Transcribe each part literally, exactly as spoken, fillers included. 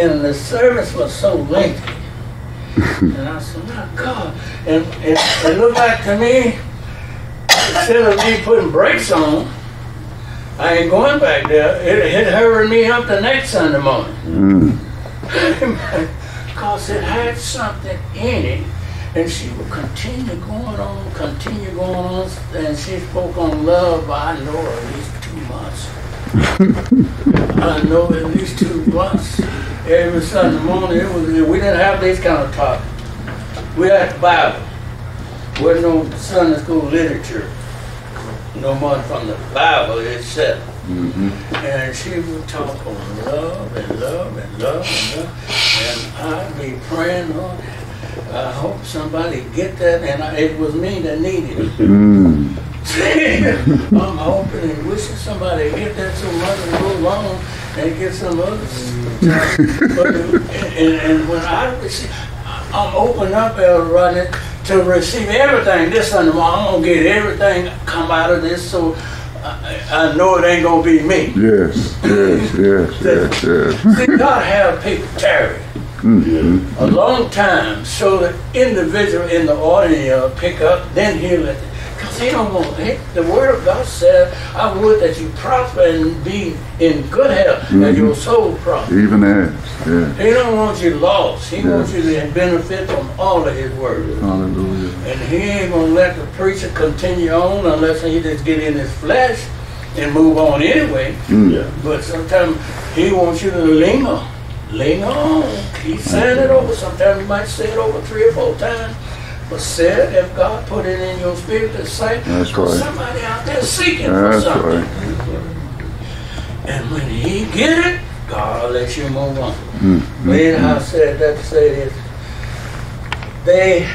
and the service was so lengthy. And I said, my God. And it, it looked like to me, instead of me putting brakes on, I ain't going back there. It, it hurried me up the next Sunday morning. Mm. Because it had something in it. And she would continue going on, continue going on. And she spoke on love, but I know at least two months. I know at least two months. Every Sunday morning, it was, we didn't have these kind of talk. We had the Bible. There wasn't no Sunday school literature. No more from the Bible itself. Mm-hmm. And she would talk on love and love and love and love. And I'd be praying on it. I hope somebody get that, and I, it was me that needed it. Mm. I'm hoping and wishing somebody get that so mother go along and get some others. But, and, and when I receive, I'm open up, Elder Rodney, to receive everything this Sunday morning. I'm gonna get everything come out of this, so I, I know it ain't gonna be me. Yes, yes, yes, yes, yes. See, God have people tarry. Mm-hmm. A long time, so the individual in the audience pick up, then he'll let them. Because they don't want it. The Word of God said, I would that you prosper and be in good health, mm-hmm. and your soul prosper. Even as, yeah. He don't want you lost. He yeah. wants you to benefit from all of His Word. Hallelujah. And He ain't going to let the preacher continue on unless he just get in his flesh and move on anyway. Mm. Yeah. But sometimes He wants you to linger. Ling on. He said it over. Sometimes you might say it over three or four times. But said if God put it in your spirit to say, that's right. Somebody out there seeking that's for something. Right. And when he get it, God will let you move on. Mm-hmm. Midhouse said that to say this. They,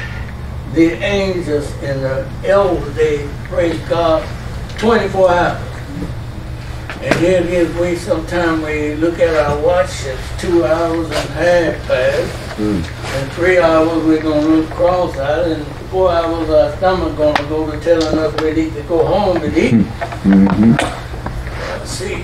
the angels and the elders, they praise God twenty-four hours. And then give we sometime we look at our watch, it's two hours and a half past. Mm. And three hours we're going to look cross-eyed, and four hours our stomach going to go to telling us we need to go home and eat. Mm-hmm. See,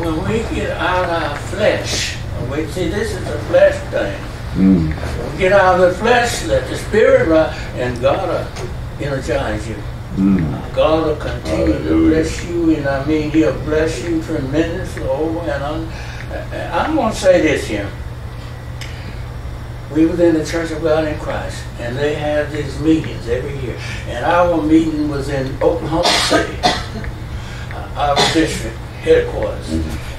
when we get out of our flesh, we see this is a flesh thing. Mm. We get out of the flesh, let the spirit rise, and God will energize you. Mm. God will continue Hallelujah. To bless you, and I mean He'll bless you tremendously. Oh, and I'm, I'm going to say this here. We was in the Church of God in Christ, and they have these meetings every year. And our meeting was in Oklahoma City, our district headquarters,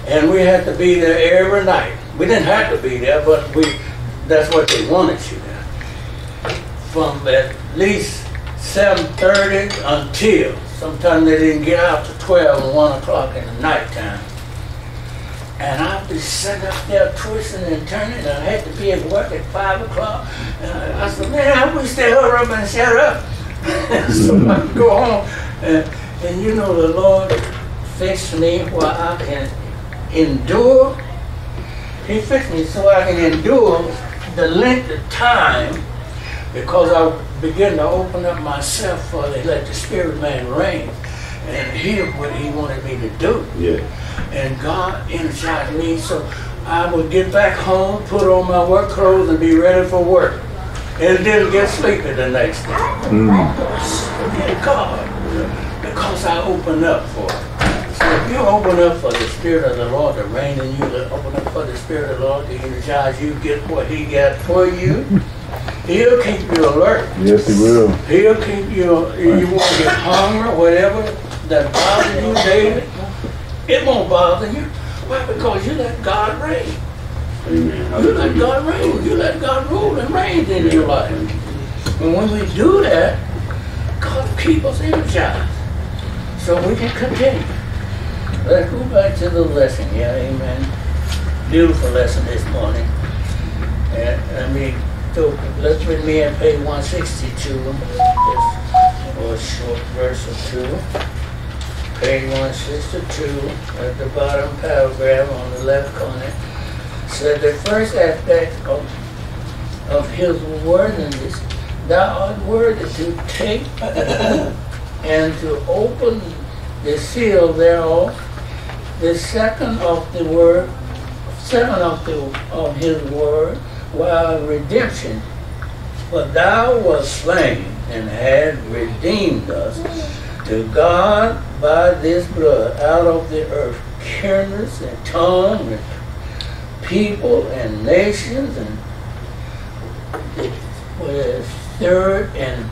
and we had to be there every night. We didn't have to be there, but we—that's what they wanted you there. From at least seven thirty until sometimes they didn't get out to twelve or one o'clock in the nighttime. And I'd be sitting up there twisting and turning, and I had to be at work at five o'clock. And I said, man, I wish they hurry up and shut up. So I could go home. And, and you know, the Lord fixed me where I can endure. He fixed me so I can endure the length of time, because I began to open up myself for to let the spirit man reign and hear what he wanted me to do. Yeah. And God energized me, so I would get back home, put on my work clothes, and be ready for work. And didn't get sleepy the next day. Mm. Dear God, because I opened up for it. So if you open up for the Spirit of the Lord to reign in you, open up for the Spirit of the Lord to energize you, get what he got for you, He'll keep you alert. Yes, he will. He'll keep you, you won't get hungry, whatever that bothers you, David. It won't bother you. Why? Because you let God reign. Amen. You let God reign. You let God rule and reign in your life. And when we do that, God keeps us energized so we can continue. Let's go back to the lesson. Yeah, amen. Beautiful lesson this morning. And I mean, so let's read me at page one sixty-two, or a short verse or two. Page one sixty-two, at the bottom paragraph on the left corner, said the first aspect of, of his worthiness, thou art worthy to take and to open the seal thereof. The second of the word servant of, the, of his word, while redemption. For thou wast slain and had redeemed us to God by this blood out of the earth, kindreds and tongues and people and nations, and the third and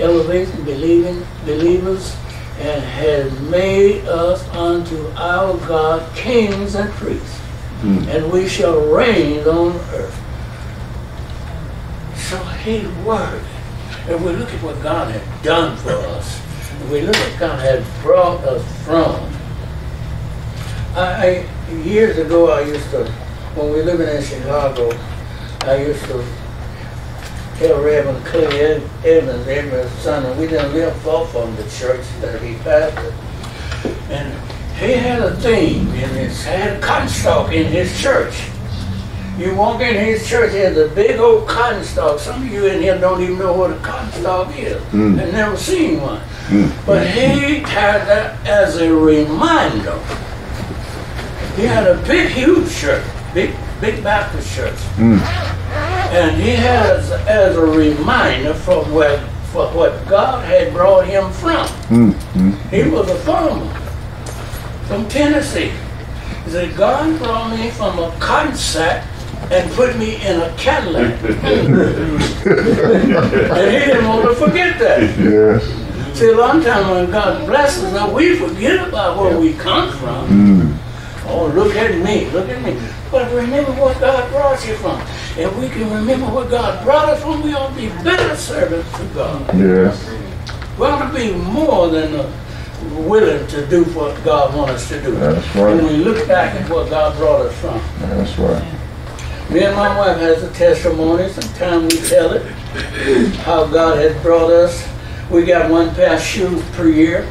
elevation believing believers, and has made us unto our God kings and priests, mm. and we shall reign on earth. So his word, and we look at what God has done for us, and we look at what God has brought us from. I, I years ago I used to, when we were living in Chicago, I used to tell Reverend Clay Evans every Sunday, we didn't live far from the church that he pastored. And he had a theme in his, had a cotton stalk in his church. You walk in his church, he has a big old cotton stalk. Some of you in here don't even know what a cotton stalk is. Mm. I've never seen one. Mm. But he had that as a reminder. He had a big, huge church, big, big Baptist church. Mm. And he has as a reminder from where, for what God had brought him from. Mm-hmm. He was a farmer from Tennessee. He said, God brought me from a cotton sack and put me in a Cadillac. And he didn't want to forget that. Yeah. See, a lot of times when God blesses us, we forget about where we come from. Mm. Oh, look at me, look at me. But remember what God brought you from. If we can remember what God brought us from, we ought to be better servants to God. Yes. We ought to be more than willing to do what God wants us to do. That's right. And we look back at what God brought us from. That's right. Me and my wife has a testimony. Sometimes we tell it, how God has brought us. We got one pair of shoes per year.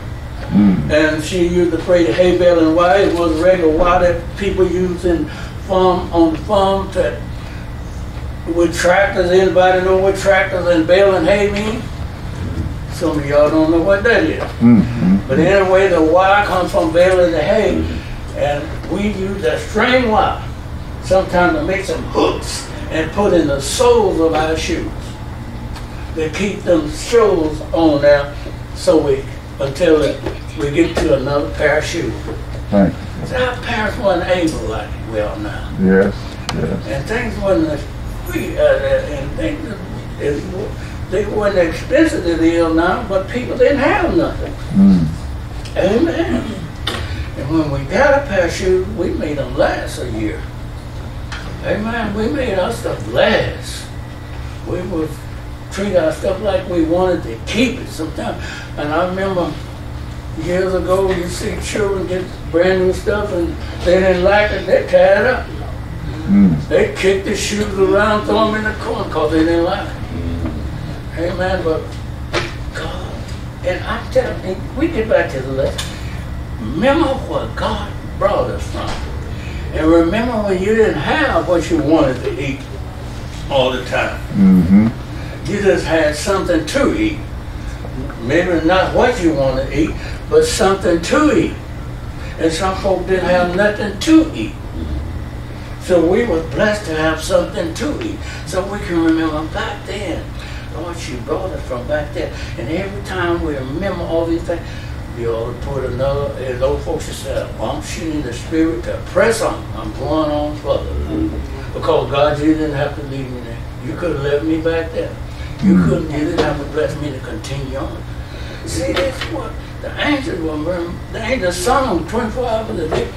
Mm. And she used the phrase hay bale and wire. It was a regular wire that people used in Farm, on the farm to, with tractors. Anybody know what tractors and bale and hay mean? Some of y'all don't know what that is. Mm-hmm. But anyway, the wire comes from bale and the hay, and we use that string wire sometimes to make some hooks and put in the soles of our shoes to keep them soles on there, so we until we get to another pair of shoes. Thank you. Our parents weren't able like we are now. Yes, yes. And things weren't free, uh, and things, it, they weren't expensive as they are now, but people didn't have nothing. Mm. Amen. And when we got a pair of shoes, we made them last a year. Amen. We made our stuff last. We would treat our stuff like we wanted to keep it sometimes. And I remember years ago, you see children get brand new stuff and they didn't like it, they tied up. Mm. They kicked the shoes around, throw them in the corner because they didn't like it. Mm. Amen, but God, and I'm telling you, we get back to the lesson. Remember what God brought us from. And remember when you didn't have what you wanted to eat all the time. Mm-hmm. You just had something to eat. Maybe not what you want to eat, but something to eat. And some folk didn't have nothing to eat. So we were blessed to have something to eat. So we can remember back then, Lord, you brought us from back there. And every time we remember all these things, we ought to put another, as old folks just said, I'm shooting the spirit to press on. I'm going on further. Because God, you didn't have to leave me there. You could have left me back there. You couldn't, you didn't have to bless me to continue on. See, that's what the angels were, the angels song twenty-four hours a day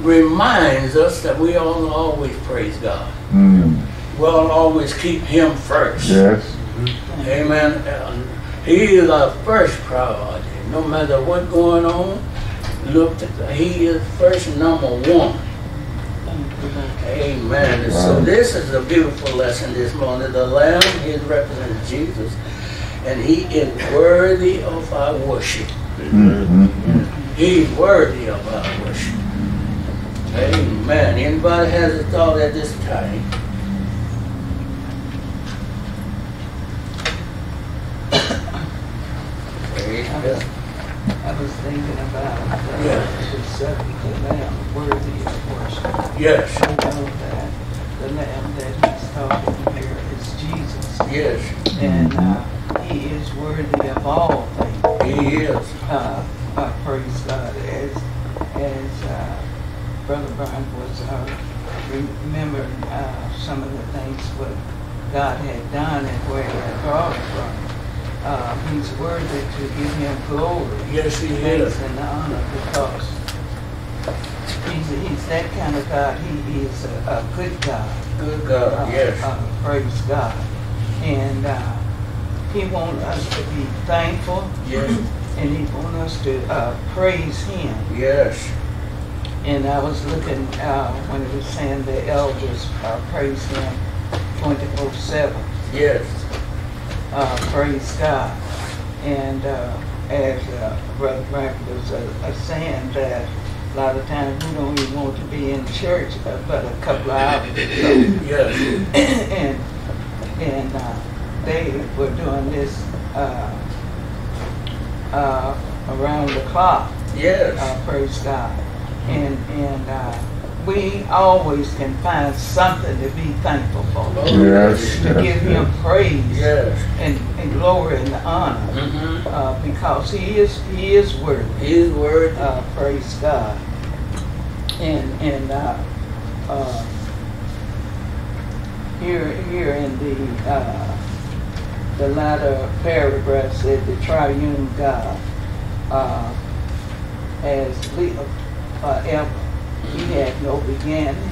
reminds us that we ought to always praise God. Mm. We ought to always keep Him first. Yes. Amen. He is our first priority. No matter what's going on, look, He is first number one. Amen. Wow. So this is a beautiful lesson this morning. The Lamb is representing Jesus, and He is worthy of our worship. Mm-hmm. He's worthy of our worship. Amen. Anybody has a thought at this time? I was thinking about uh, yeah. accept the Lamb worthy of worship. Yes. We know that the Lamb that he's talking here is Jesus. Yes. And uh, he is worthy of all things. He is. Uh, uh, praise God. As, as uh, Brother Brian was uh, remembering uh, some of the things what God had done and where he had brought from. Uh, he's worthy to give him glory. Yes, he is. And honor, because he's, he's that kind of God. He is a, a good God. Good God, uh, yes. Uh, praise God. And uh, he wants us to be thankful. Yes. And he wants us to uh, praise him. Yes. And I was looking uh, when it was saying the elders uh, praise him twenty-four seven. Yes. Uh, praise God. And uh, as uh, Brother Frank was uh, uh, saying, that a lot of times we don't even want to be in church uh, but a couple of hours ago. Yes. and and uh, they were doing this uh, uh, around the clock. Yes. Uh, praise God. And, and uh, we always can find something to be thankful for. Yes, to yes, give him yes. praise yes. and, and glory and honor, mm-hmm. uh, because he is he is worthy. He is worthy. Uh, praise God. And and uh, uh, here here in the uh, the latter paragraph said the triune God uh, as leader uh, ever. He had no beginning,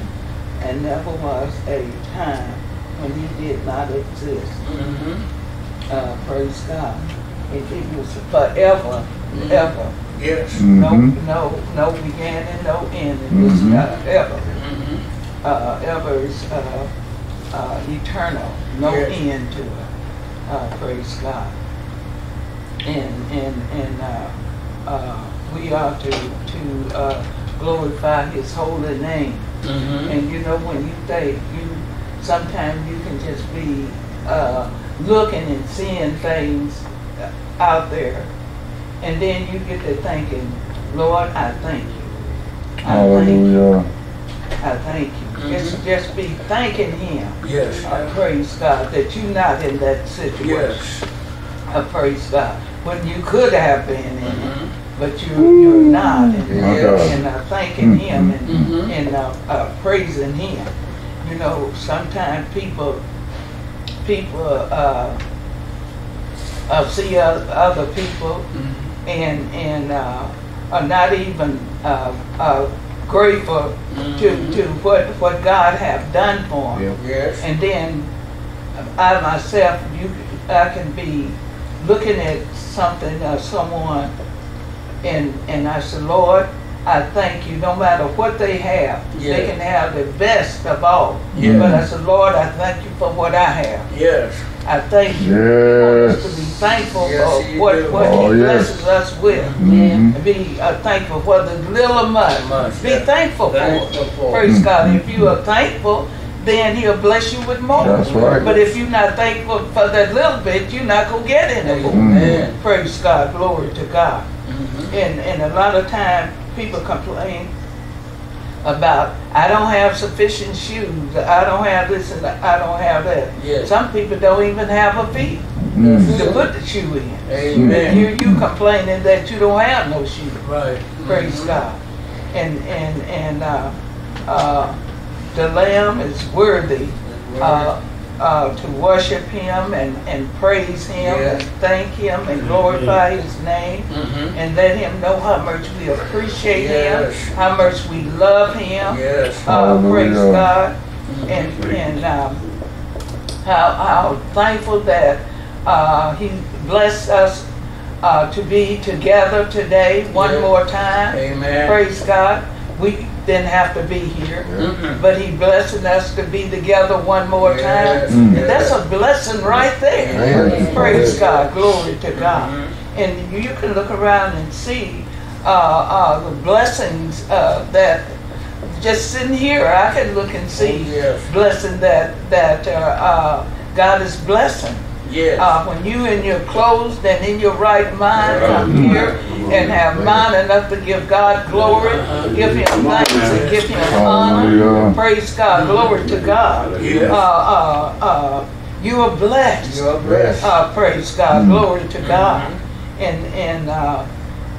and never was a time when he did not exist. Mm-hmm. uh, praise God. It, it was forever, mm-hmm. ever. Yes. Mm-hmm. No, no, no beginning, no end. It was mm-hmm. uh, ever. Mm-hmm. uh, ever is uh, uh, eternal. No yes. end to it. Uh, praise God. And and and uh, uh, we are to to. Uh, glorify his holy name. Mm-hmm. And you know, when you think, you sometimes you can just be uh, looking and seeing things out there, and then you get to thinking, Lord, I thank you. I Hallelujah. Thank you. I thank you. Mm-hmm. Just, just be thanking him. Yes. I praise God that you're not in that situation. Yes. I praise God when you could have been in mm-hmm. it. But you, you're not, and, and uh, thanking him and, mm-hmm. and uh, uh, praising him. You know, sometimes people people uh, uh, see other people mm-hmm. and and uh, are not even uh, uh, grateful mm-hmm. to, to what, what God have done for them. Yep. Yes. And then I myself, you, I can be looking at something or uh, someone. And, and I said, Lord, I thank you. No matter what they have, yes. they can have the best of all. Yes. But I said, Lord, I thank you for what I have. Yes. I thank you. Yes. For us to be thankful yes, for what, what oh, he yes. blesses us with. Mm-hmm. And be uh, thankful for the little or much. much. Be yes. thankful for, for Praise mm-hmm. God. If you are thankful, then he'll bless you with more. That's right. But if you're not thankful for that little bit, you're not going to get any more. Mm-hmm. Praise God. Glory to God. Mm-hmm. And and a lot of time people complain about, I don't have sufficient shoes, I don't have this, and I don't have that. Yes. Some people don't even have a feet mm-hmm. to put the shoe in. Amen. And you you complaining that you don't have no shoes. Right. Praise mm-hmm. God. And and and uh, uh, the Lamb is worthy uh, uh, to worship him and, and praise him yeah. and thank him and glorify mm-hmm. his name mm-hmm. and let him know how much we appreciate yes. him, how much we love him. Yes. Uh, praise God. Mm-hmm. And and um, how how thankful that uh, he blessed us uh, to be together today one yes. more time. Amen. Praise God. We didn't have to be here, mm-hmm. but he blessing us to be together one more yes. time. Mm-hmm. And that's a blessing right there. Yes. Praise yes. God, glory to God. Mm-hmm. And you can look around and see uh, uh, the blessings uh, that just sitting here, I can look and see yes. blessing that that uh, uh, God is blessing. Yes. Uh, when you in your clothes and in your right mind come here and have mind enough to give God glory, give Him thanks, and give Him honor. Praise God. Glory to God. Yes. Uh, uh, uh, you are blessed. You are blessed. Uh, praise God. Glory to God. And and. Uh,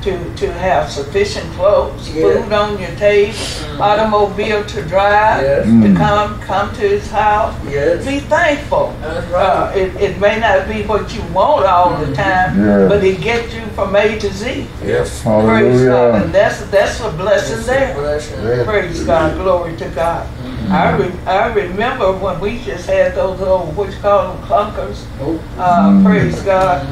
To, to have sufficient clothes, yeah. food on your table, mm. automobile to drive, yes. mm. to come come to His house. Yes. Be thankful. That's right. Uh, it, it may not be what you want all the time, yeah. but it gets you from A to Z. Yes. Praise God. And that's, that's a blessing that's there. A blessing. Yes. Praise God. Glory to God. Mm. I, re I remember when we just had those old, what you call them, clunkers. Oh. Uh, mm. Praise God.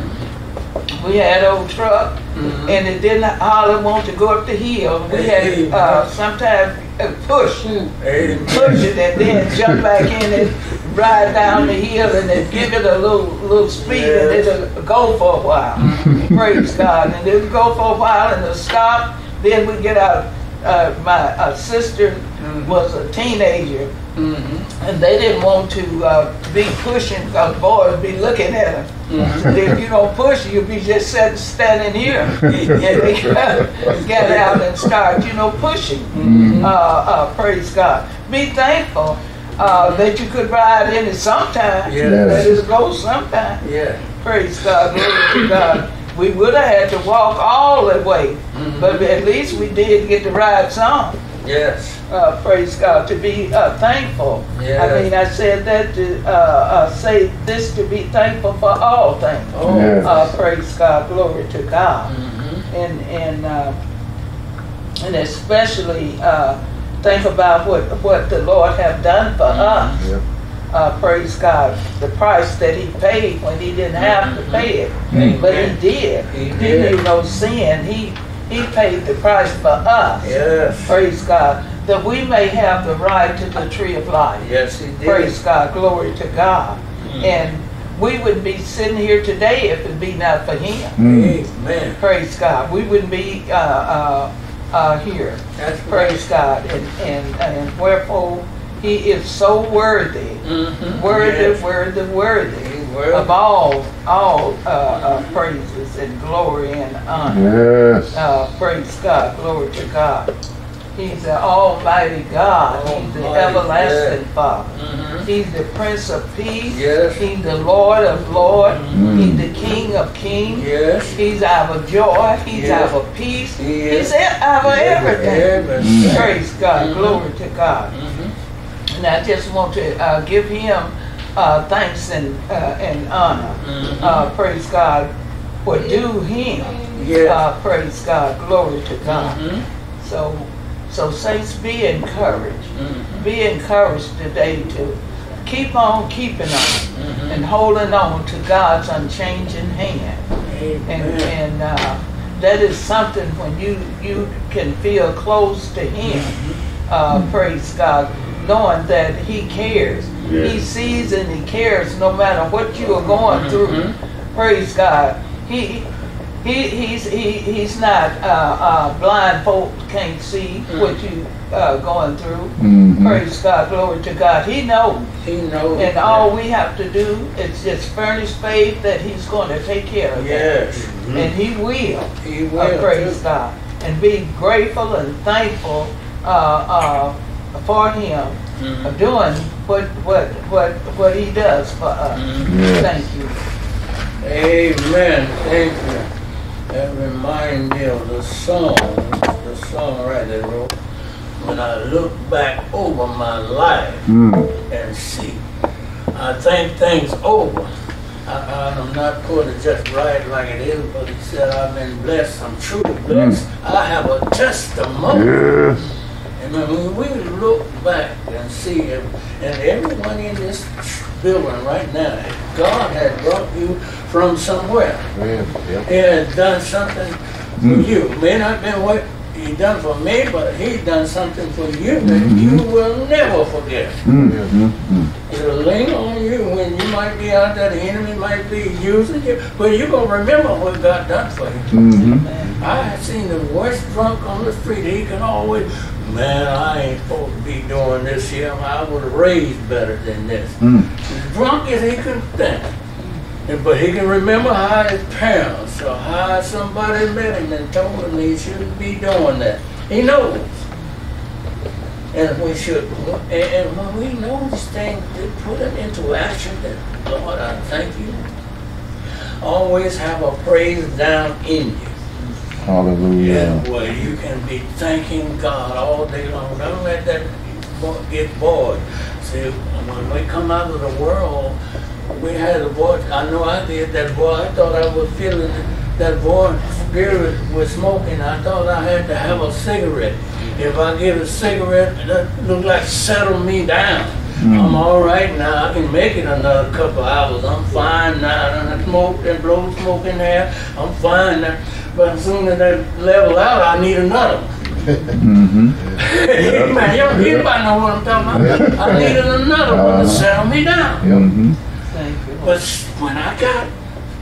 We had old truck, mm-hmm. and it didn't hardly want to go up the hill. We had uh, sometimes push, Amen. push it, and then jump back in and ride down the hill, and then give it a little little speed, yes. and it'll go for a while. Praise God! And it'll go for a while, and it'll stop. Then we get out. Uh, my uh, sister mm-hmm. was a teenager, mm-hmm. and they didn't want to uh, be pushing because boys be looking at them. Mm-hmm. If you don't push, you'll be just sitting, standing here. And they get out and start, you know, pushing. Mm-hmm. uh, uh, praise God. Be thankful uh, that you could ride in it sometime. Yes. Let it go sometime. Yeah. Praise God. Glory to God. We would have had to walk all the way, mm-hmm. but at least we did get to ride some. Yes. Uh, praise God. To be uh, thankful. Yes. I mean, I said that to uh, uh, say this to be thankful for all things. Oh, yes. uh, praise God. Glory to God. Mm-hmm. And and uh, and especially uh, think about what what the Lord have done for us. Yep. Uh, praise God, the price that He paid when He didn't have to pay it, Amen. But He did. He didn't even know sin. He He paid the price for us. Yes. Praise God, that we may have the right to the tree of life. Yes, He did. Praise God, glory to God, mm. and we wouldn't be sitting here today if it be not for Him. Mm. Amen. Praise God, we wouldn't be uh, uh, uh, here. That's praise right. God, and and and wherefore. He is so worthy, mm-hmm. worthy, yes. worthy, worthy, worthy of all, all uh, uh, praises and glory and honor. Yes. Uh, praise God, glory to God. He's the Almighty God. Almighty, He's the everlasting yes. Father. Mm-hmm. He's the Prince of Peace. Yes. He's the Lord of Lords. Mm-hmm. He's the King of Kings. Yes. He's our joy. He's yes. our peace. Yes. He's our everything. everything. Praise God, mm-hmm. glory to God. Mm-hmm. And I just want to uh, give Him uh, thanks and uh, and honor. Mm-hmm. uh, praise God for due Him. Yes. Uh, praise God, glory to God. Mm-hmm. So, so saints, be encouraged. Mm-hmm. Be encouraged today to keep on keeping on mm-hmm. and holding on to God's unchanging hand. Amen. And and uh, that is something when you you can feel close to Him. Mm-hmm. Uh, mm-hmm. Praise God. Knowing that He cares. Yes. He sees and He cares no matter what you are going through. Mm-hmm. Praise God. He he he's he, he's not uh, uh, blind folk can't see mm-hmm. what you uh, going through. Mm-hmm. Praise God, glory to God. He knows. He knows. And yeah. all we have to do is just furnish faith that He's going to take care of yes. that. Mm-hmm. And He will. He will. Uh, praise too. God. And be grateful and thankful. Uh, uh, for Him mm-hmm. of doing what what what what He does for us. Mm-hmm. Thank you. Amen. Thank you. That reminds me of the song, the songwriter wrote, when I look back over my life mm. and see, I think things over. I, I'm not put it just right like it is, but He said I've been blessed. I'm truly blessed. Mm. I have a testimony. Yes. And when we look back and see it, and everyone in this building right now, God had brought you from somewhere. Yeah, yeah. He had done something mm. for you. May not have been what He done for me, but He done something for you that mm-hmm. you will never forget. Mm-hmm. It'll lean on you when you might be out there, the enemy might be using you, but you're going to remember what God done for you. Mm-hmm. I have seen the worst drunk on the street. He can always, man, I ain't supposed to be doing this here. I was raised better than this. Mm. As drunk as he could think. And, but he can remember how his parents or how somebody met him and told him he shouldn't be doing that. He knows. And we should, and when we know these things, we put them into action. That, Lord, I thank you. Always have a praise down in you. Hallelujah. And where you can be thanking God all day long. Don't let that get bored. See, when we come out of the world, we had a boy, I know I did that boy, I thought I was feeling that boy spirit was smoking. I thought I had to have a cigarette. If I get a cigarette, that look like settle me down. Mm-hmm. I'm all right now. I can make it another couple hours. I'm fine now. And I smoked and blow smoke in there. I'm fine now. But as soon as that level out, I need another one. Mm-hmm. Hey, man, y'all, everybody know what I'm talking about. I needed another uh, one to settle me down. Yeah. Mm-hmm. But when I got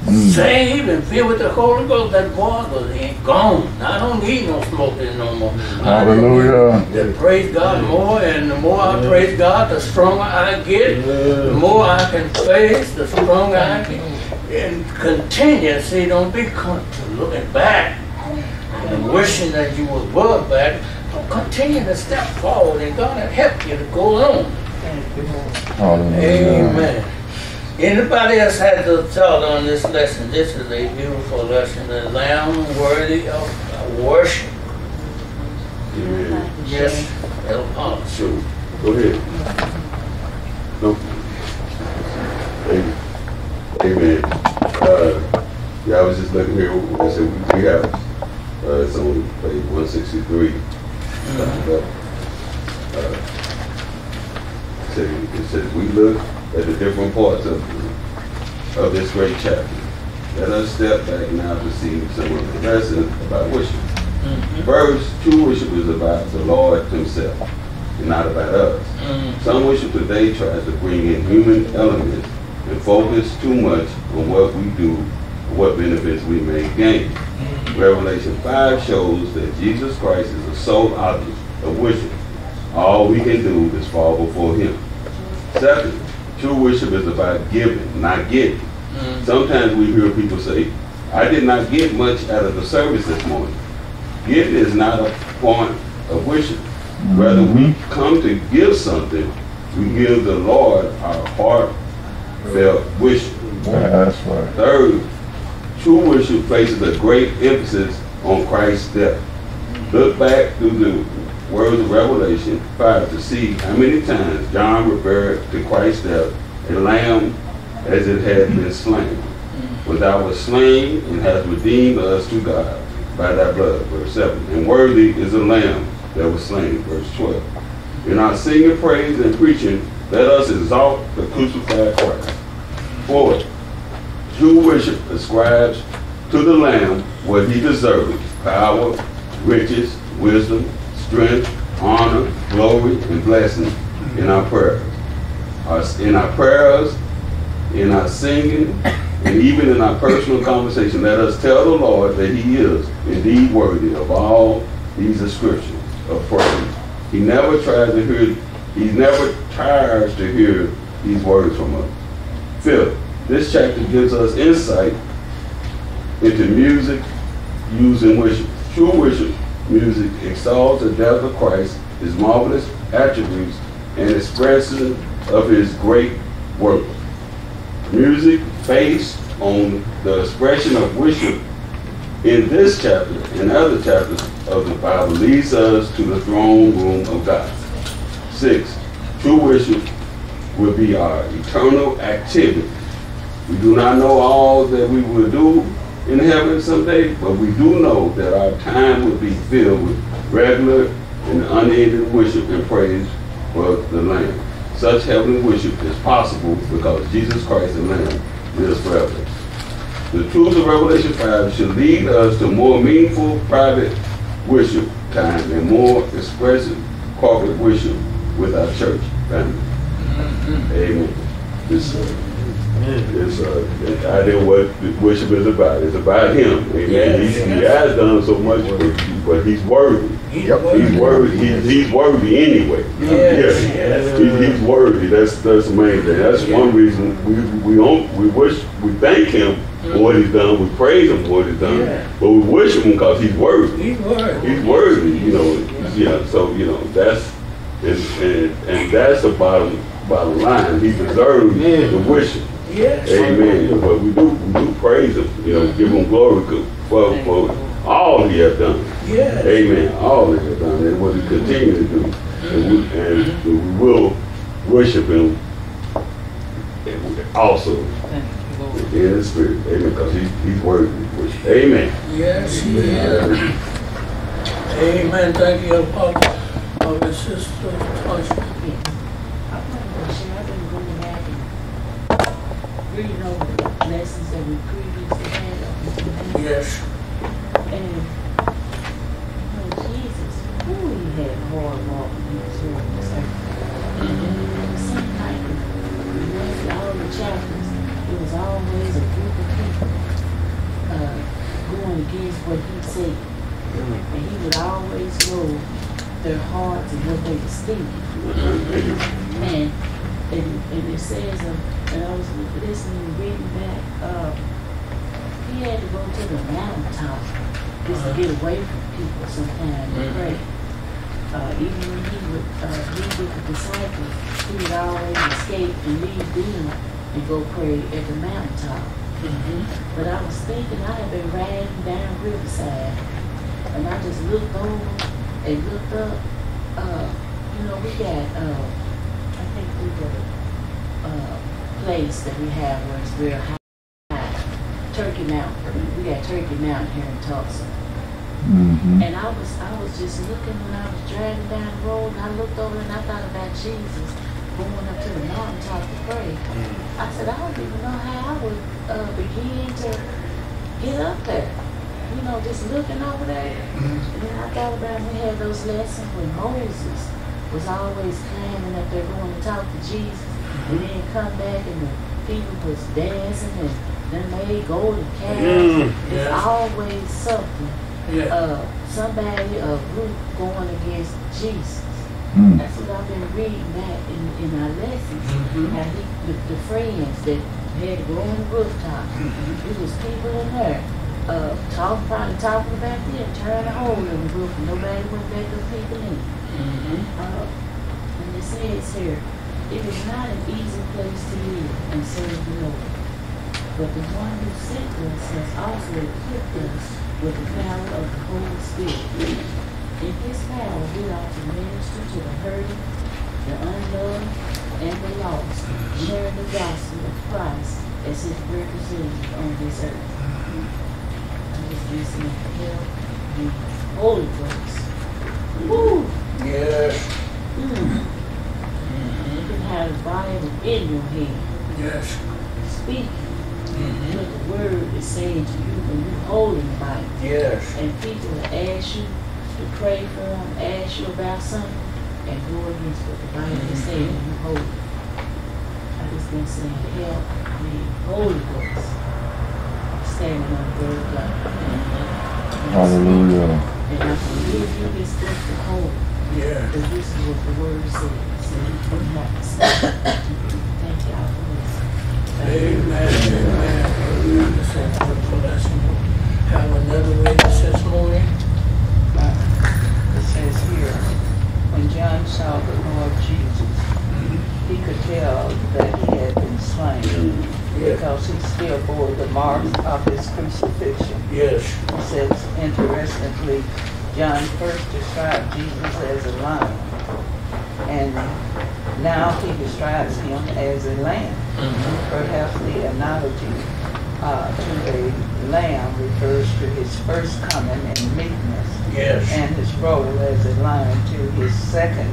mm. saved and filled with the Holy Ghost, that boy was gone. I don't need no smoking no more. Hallelujah. I to praise God more, and the more I praise God, the stronger I get, the more I can face, the stronger I can. And continue. See, don't be looking back and wishing that you were above back. Continue to step forward, and God will help you to go on. Hallelujah. Amen. Anybody else had to thought on this lesson? This is a beautiful lesson. The Lamb worthy of worship. Amen. Yes, Elder Apollos. Sure. Go ahead. No. Amen. Amen. Uh, yeah, I was just looking here. I said we have uh, someone play one sixty-three. Uh, uh, it says we look at the different parts of, of this great chapter. Let us step back now to see some of the lessons about worship. Mm-hmm. First, true worship is about the Lord himself and not about us. Mm-hmm. Some worship today tries to bring in human elements and focus too much on what we do or what benefits we may gain. Mm-hmm. Revelation five shows that Jesus Christ is the sole object of worship. All we can do is fall before him. Second, true worship is about giving, not getting. Mm-hmm. Sometimes we hear people say, I did not get much out of the service this morning. Giving is not a point of worship. Mm-hmm. Rather, we come to give something, we give the Lord our heartfelt worship. That's right. Third, true worship places a great emphasis on Christ's death. Look back through the words of Revelation five to see how many times John referred to Christ's death, a lamb as it had been slain. For thou wast slain and hast redeemed us to God by thy blood, verse seven. And worthy is the lamb that was slain, verse twelve. In our singing, praise, and preaching, let us exalt the crucified Christ. Fourth, true worship ascribes to the lamb what he deserves, power, riches, wisdom, strength, honor, glory, and blessing in our prayers. Our, in our prayers, in our singing, and even in our personal conversation, let us tell the Lord that he is indeed worthy of all these descriptions of praise. He never tries to hear, he never tires to hear these words from us. Fifth, this chapter gives us insight into music used in worship. True worship music exalts the death of Christ, his marvelous attributes, and expression of his great work. Music based on the expression of worship in this chapter and other chapters of the Bible leads us to the throne room of God. Six, true worship will be our eternal activity. We do not know all that we will do in heaven someday, but we do know that our time will be filled with regular and unending worship and praise for the Lamb. Such heavenly worship is possible because Jesus Christ, the Lamb, lives forever. The truths of Revelation five should lead us to more meaningful private worship time and more expressive corporate worship with our church family. Amen. This, Amen. It's uh, an idea of what worship is about. It's about Him. Amen. Yes, he's, yes. He has done so much for you, but He's worthy. He's yep. worthy. He's worthy. He's, he's worthy anyway. Yes. yes. yes. He, he's worthy. That's that's the main thing. That's yes. one reason we we don't, we wish we thank Him for what He's done. We praise Him for what He's done. Yeah. But we worship Him because He's worthy. He's worthy. He's worthy. You know. Yeah. yeah. So you know that's it's, and and that's the bottom. By the line, He deserves Amen. the worship. Yes. Amen. But we do, we do praise Him. You know, give Him glory for, for all He has done. Yes. Amen. All He has done, and what He continues to do, and we, and we will worship Him also in the Spirit. Amen. Because he, He's worthy of worship. Amen. Yes, He is. Amen. Thank you, Apostle. Our sister. Reading over the lessons that we previously had on. Yes. And you know, Jesus, who He had hard walk with His own disciples. And sometimes, when we read all the chapters, it was always a group of people uh, going against what He said. And He would always know their hearts and what they were thinking. And, and, and it says, uh, and I was listening, reading back, uh, He had to go to the mountaintop just to get away from people sometimes and pray. Uh, even when He would uh, be with the disciples, He would always escape and leave them and go pray at the mountaintop. Mm-hmm. But I was thinking, I had been riding down Riverside, and I just looked over and looked up. Uh, you know, we got, uh, I think we got, uh, place that we have where it's real high, high. Turkey Mountain. We got Turkey Mountain here in Tulsa. Mm-hmm. And I was I was just looking when I was driving down the road, and I looked over and I thought about Jesus going up to the mountaintop to pray. I said, I don't even know how I would uh, begin to get up there. You know, just looking over there. And then I thought about we had those lessons where Moses was always climbing up there going to talk to Jesus. And then come back and the people was dancing and then made golden calves. Mm, There's yes. always something. Yeah. Uh, somebody, a group going against Jesus. Mm. That's what I've been reading back in, in our lessons. Mm-hmm. How he, the, the friends that had to go on the rooftop. Mm-hmm. It was people in there uh, talking, probably talking about them, trying to hold on the roof. And nobody went back to people in. Mm-hmm. uh, and it says here, it is not an easy place to live and serve the Lord. But the one who sent us has also equipped us with the power of the Holy Spirit. In His power, we are to minister to the hurting, the unloved, and the lost, sharing the gospel of Christ as His representative on this earth. I'm just using the help and Holy Ghost. Woo! Yes. Mm. Have the Bible in your hand. Yes. Speak mm-hmm. what the Word is saying to you when you're holding the Bible. Yes. And people will ask you to pray for them, ask you about something, and go against what the Bible mm-hmm. is saying when you hold it. I just been saying, help me, Holy Ghost, standing on the Word of God. Hallelujah. And I can give you this book to hold. Yeah. Because this is what the Word says. Thank y'all for listening. Amen. Amen. Thank you for the lesson. Have another witness this morning. It says here, when John saw the Lord Jesus, he could tell that he had been slain because he still bore the marks of his crucifixion. Yes. It says, interestingly, John first described Jesus as a lion. And now he describes him as a lamb. Mm-hmm. Perhaps the analogy uh, to a lamb refers to his first coming in meekness, yes. and his role as a lion to his second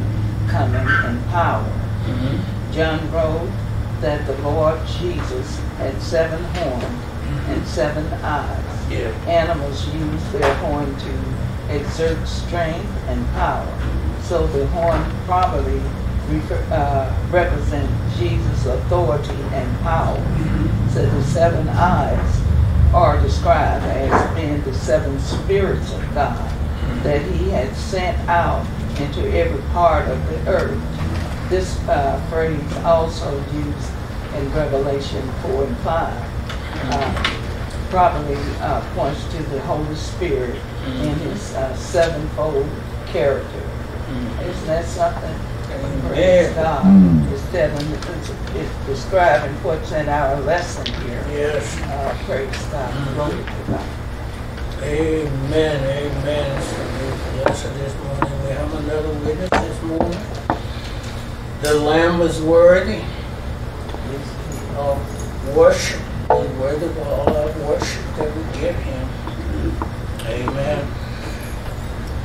coming in power. Mm-hmm. John wrote that the Lord Jesus had seven horns mm-hmm. and seven eyes. Yeah. Animals use their horn to exert strength and power. So the horn probably refer, uh, represents Jesus' authority and power. So the seven eyes are described as being the seven spirits of God that he had sent out into every part of the earth. This uh, phrase also used in Revelation four and five uh, probably uh, points to the Holy Spirit in his uh, sevenfold character. Isn't that something? Praise God. It's, telling, it's, it's describing what's in our lesson here. Yes. Uh, praise God. Glory to God. Amen. Amen. So this morning we have another witness this morning. The Lamb is worthy of worship. He's worthy of all our worship that we give him. Amen.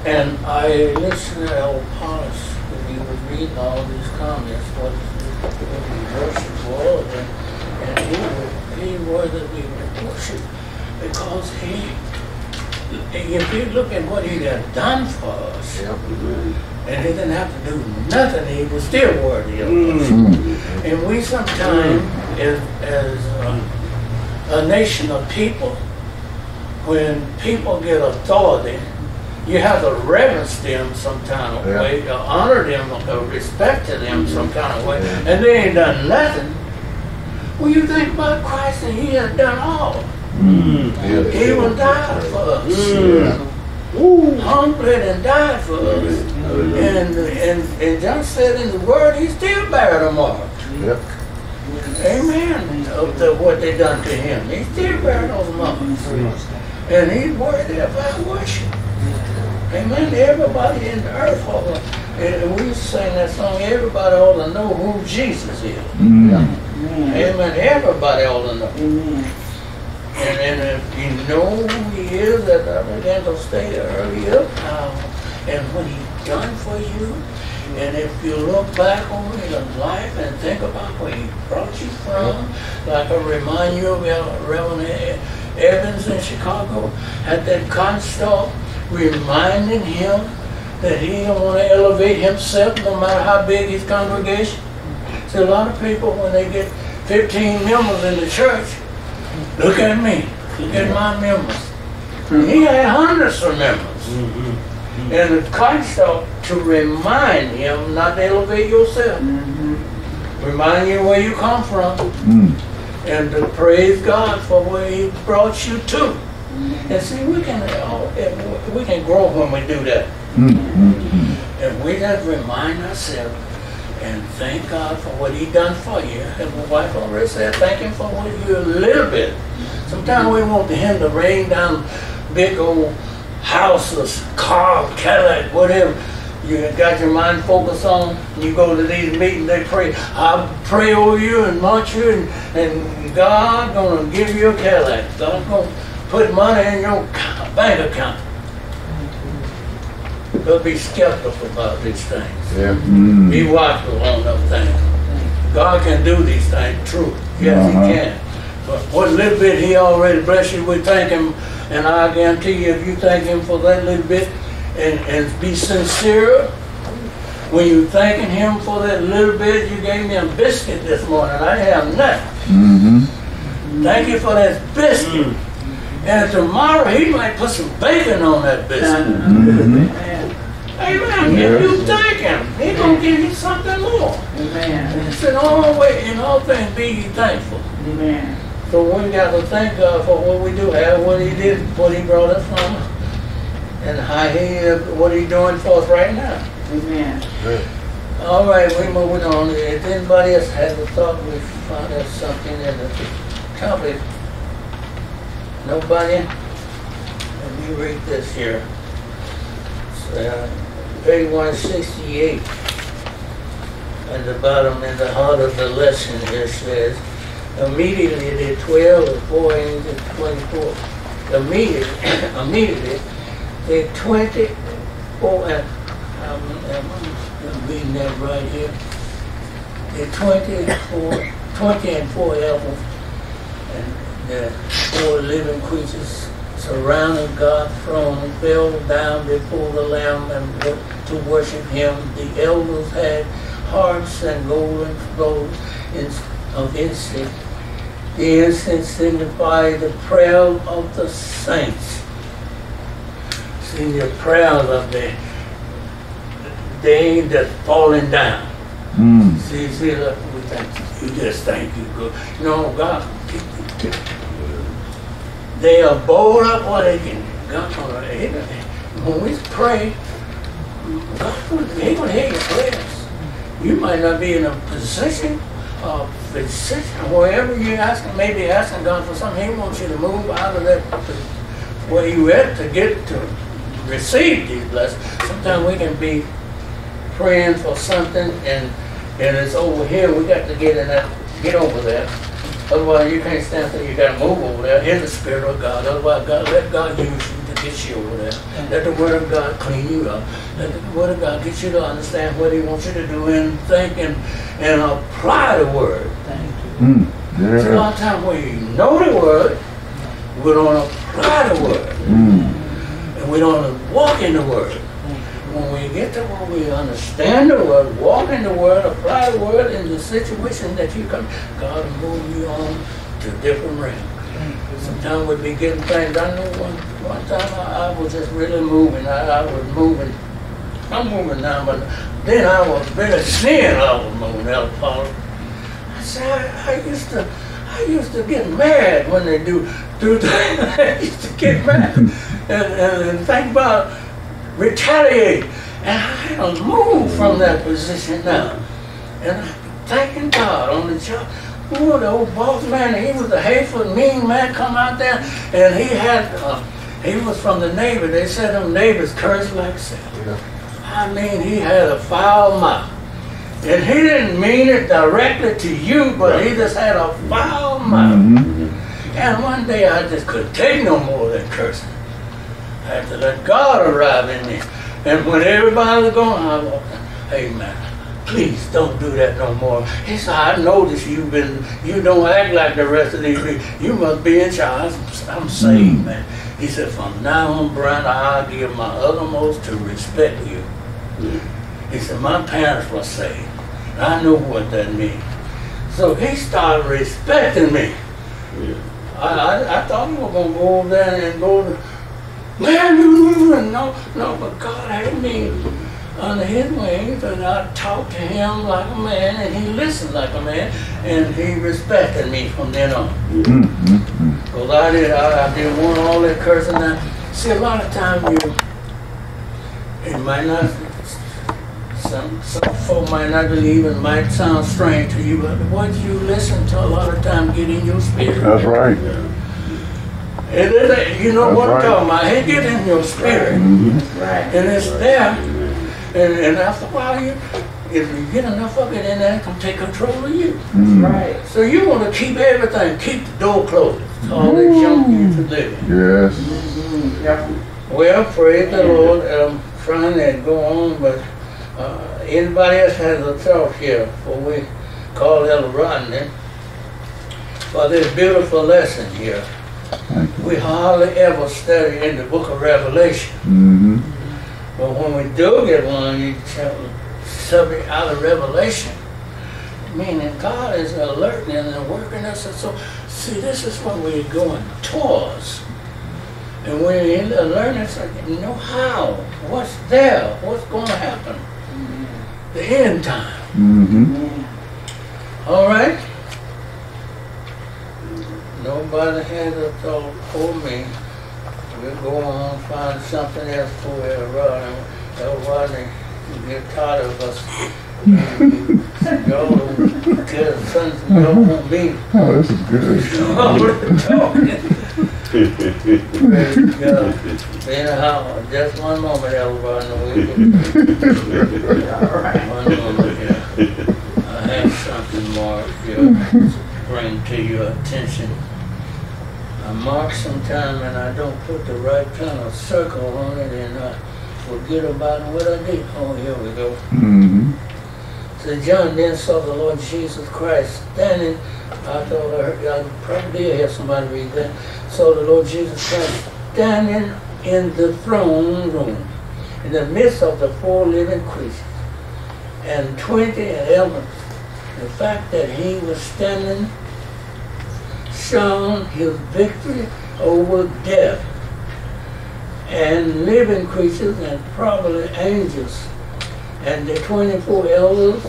And I listened to Elder Apollos when he was reading all these comments, what we worship for, and, and he would, he would that we would worship because he, if you look at what he had done for us, yeah. and he didn't have to do nothing, he was still worthy of us. Mm-hmm. And we sometimes, mm-hmm. as, as a, a nation of people, when people get authority, you have to reverence them some kind of yeah. way, or honor them, or respect them some kind of way, yeah. and they ain't done nothing. When well, you think about Christ, and he has done all. Mm. Yeah. He even died for us. Mm. Yeah. Humbled and died for us. Yeah. And, and, and John said in the word, he still buried them all. Yeah. Amen. Of the, what they done to him. He still buried those marks. And he's worthy of our worship. Amen. Everybody in the earth, Father, and we sing that song, everybody ought to know who Jesus is. Mm-hmm. Amen. Everybody ought to know. Mm-hmm. And, and if you know who he is, that I began to stay early up now, and what he's done for you, and if you look back on your life and think about where he brought you from, like I remind you about Reverend Evans in Chicago, at that constant, reminding him that he don't want to elevate himself no matter how big his congregation. See, a lot of people, when they get fifteen members in the church, look at me, look at my members. And he had hundreds of members. Mm-hmm. And it's constant to remind him not to elevate yourself. Mm-hmm. Remind you where you come from. Mm-hmm. And to praise God for where he brought you to. And see, we can all, we can grow when we do that. Mm-hmm. And we just remind ourselves and thank God for what he done for you. And my wife already said, thank him for what you a little bit. Sometimes we want him to rain down big old houses, cars, Cadillac, whatever. You got your mind focused on, you go to these meetings, they pray, I pray over you and want you, and, and God going to give you a Cadillac. God's going to put money in your bank account. Don't be skeptical about these things. Yeah. Mm. Be watchful on those things. God can do these things, true. Yes, uh-huh. he can. But what little bit he already blessed you, we thank him. And I guarantee you, if you thank him for that little bit and, and be sincere, when you thanking him for that little bit, you gave me a biscuit this morning. I have nothing. Mm-hmm. Thank you for that biscuit. Mm. And tomorrow he might put some bacon on that biscuit. Mm-hmm. Amen. If you thank him, he's going to give you something more. Amen. It's in all ways, in all things, be ye thankful. Amen. So we got to thank God for what we do have, what he did, what he brought us from, and how he, what he's doing for us right now. Amen. All right, we're moving on. If anybody else has a thought, we found out something in the topic. Nobody? Let me read this here. Uh, page one sixty-eight. At the bottom, in the heart of the lesson, it says, immediately the twelve, the four angels, twenty-four. Immediately, immediately, the twenty-four. And I'm, I'm reading that right here. The twenty-four, twenty and four elders. And the four living creatures surrounding God's throne fell down before the Lamb and to worship him. The elders had hearts that roll and flow of instinct. The incense signifies the prayer of the saints. See, the prayers of the things that's falling down. Mm. See, see, look, we thank you. You just thank you, God. You know, God, they are bold up what they can. When we pray, God, He will hear your prayers. You might not be in a position of position, wherever you're asking, maybe asking God for something, He wants you to move out of that where you at to get to receive these blessings. Sometimes we can be praying for something and and it's over here. We got to get in that, get over there. Otherwise, you can't stand there. You got to move over there in the Spirit of God. Otherwise, God, let God use you to get you over there. Let the Word of God clean you up. Let the Word of God get you to understand what He wants you to do and think and, and apply the Word. Thank you. Mm, yeah. There's a lot of times where you know the Word, we don't apply the Word. Mm. And we don't walk in the Word. When we get to where we understand the Word, walk in the Word, apply the Word in the situation that you come, God will move you on to different realms. Sometimes we'd be getting things. I know one, one time I, I was just really moving. I, I was moving. I'm moving now, but then I was really seeing I was moving out of Paul. I said, I, I used to, I used to get mad when they do, do things. I used to get mad and, and, and think about retaliate, and I had to move from that position now. And I'm thanking God on the job. Oh, the old boss man, he was a hateful, mean man, come out there, and he had, uh, he was from the neighbor. They said them neighbors cursed like sin. I mean, he had a foul mouth. And he didn't mean it directly to you, but he just had a foul mouth. Mm-hmm. And one day I just couldn't take no more than cursing. I had to let God arrive in me. And when everybody was going, I walked in, hey man, please don't do that no more. He said, I noticed you've been, you don't act like the rest of these people. You must be in charge. I'm saved, man. He said, from now on, Brian, I'll give my uttermost to respect you. He said, my parents were saved. I know what that means. So he started respecting me. I, I, I thought he was going to go over there and go to, man, no, no, but God had me under His wings, and I talked to Him like a man, and He listened like a man, and He respected me from then on. Because I did, I, I didn't want all that cursing. Now, see, a lot of times you, it might not, some some folk might not believe, it might sound strange to you, but what you listen to a lot of times get in your spirit. That's right. It is, you know that's what I'm right. talking about. It gets in your spirit. Mm-hmm. Right. And it's there. And, and after a while, you, if you get enough of it in there, it can take control of you. Mm-hmm. Right. So you want to keep everything, keep the door closed. All mm-hmm. that junk you to live in. Yes. Mm-hmm. Yeah. Well, praise the Lord. I'm trying to go on, but uh, anybody else has a thought here before we call Elder Rodney for this beautiful lesson here. We hardly ever study in the book of Revelation. Mm-hmm. But when we do get one, you tell subject out of Revelation, meaning God is alerting and working us. And so, see, this is what we're going towards. And when you're learning, it's like, you know how, what's there, what's going to happen, mm-hmm. the end time. Mm-hmm. Mm-hmm. All right? Nobody has a thought for me. We'll go on and find something else for Elder Rodney. Elder Rodney will get tired of us. Y'all don't get a sense of y'all won't be. Oh, this is good. Y'all are talking. Anyhow, just one moment, Elder Rodney. All right. One moment here. I have something more here to bring to your attention. I mark sometime and I don't put the right kind of circle on it, and I forget about what I did. Oh, here we go. Mm-hmm. So John then saw the Lord Jesus Christ standing. I thought I heard, I probably did hear somebody read that. So the Lord Jesus Christ standing in the throne room, in the midst of the four living creatures, and twenty elders. The fact that he was standing shown his victory over death and living creatures and probably angels. And the twenty-four elders